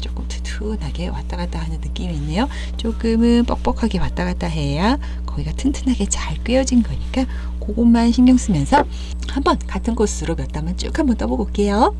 조금 튼튼하게 왔다 갔다 하는 느낌이 있네요. 조금은 뻑뻑하게 왔다 갔다 해야 거기가 튼튼하게 잘 꿰어진 거니까 그것만 신경 쓰면서 한번 같은 코스로 몇 단만 쭉 한번 떠보고 올게요.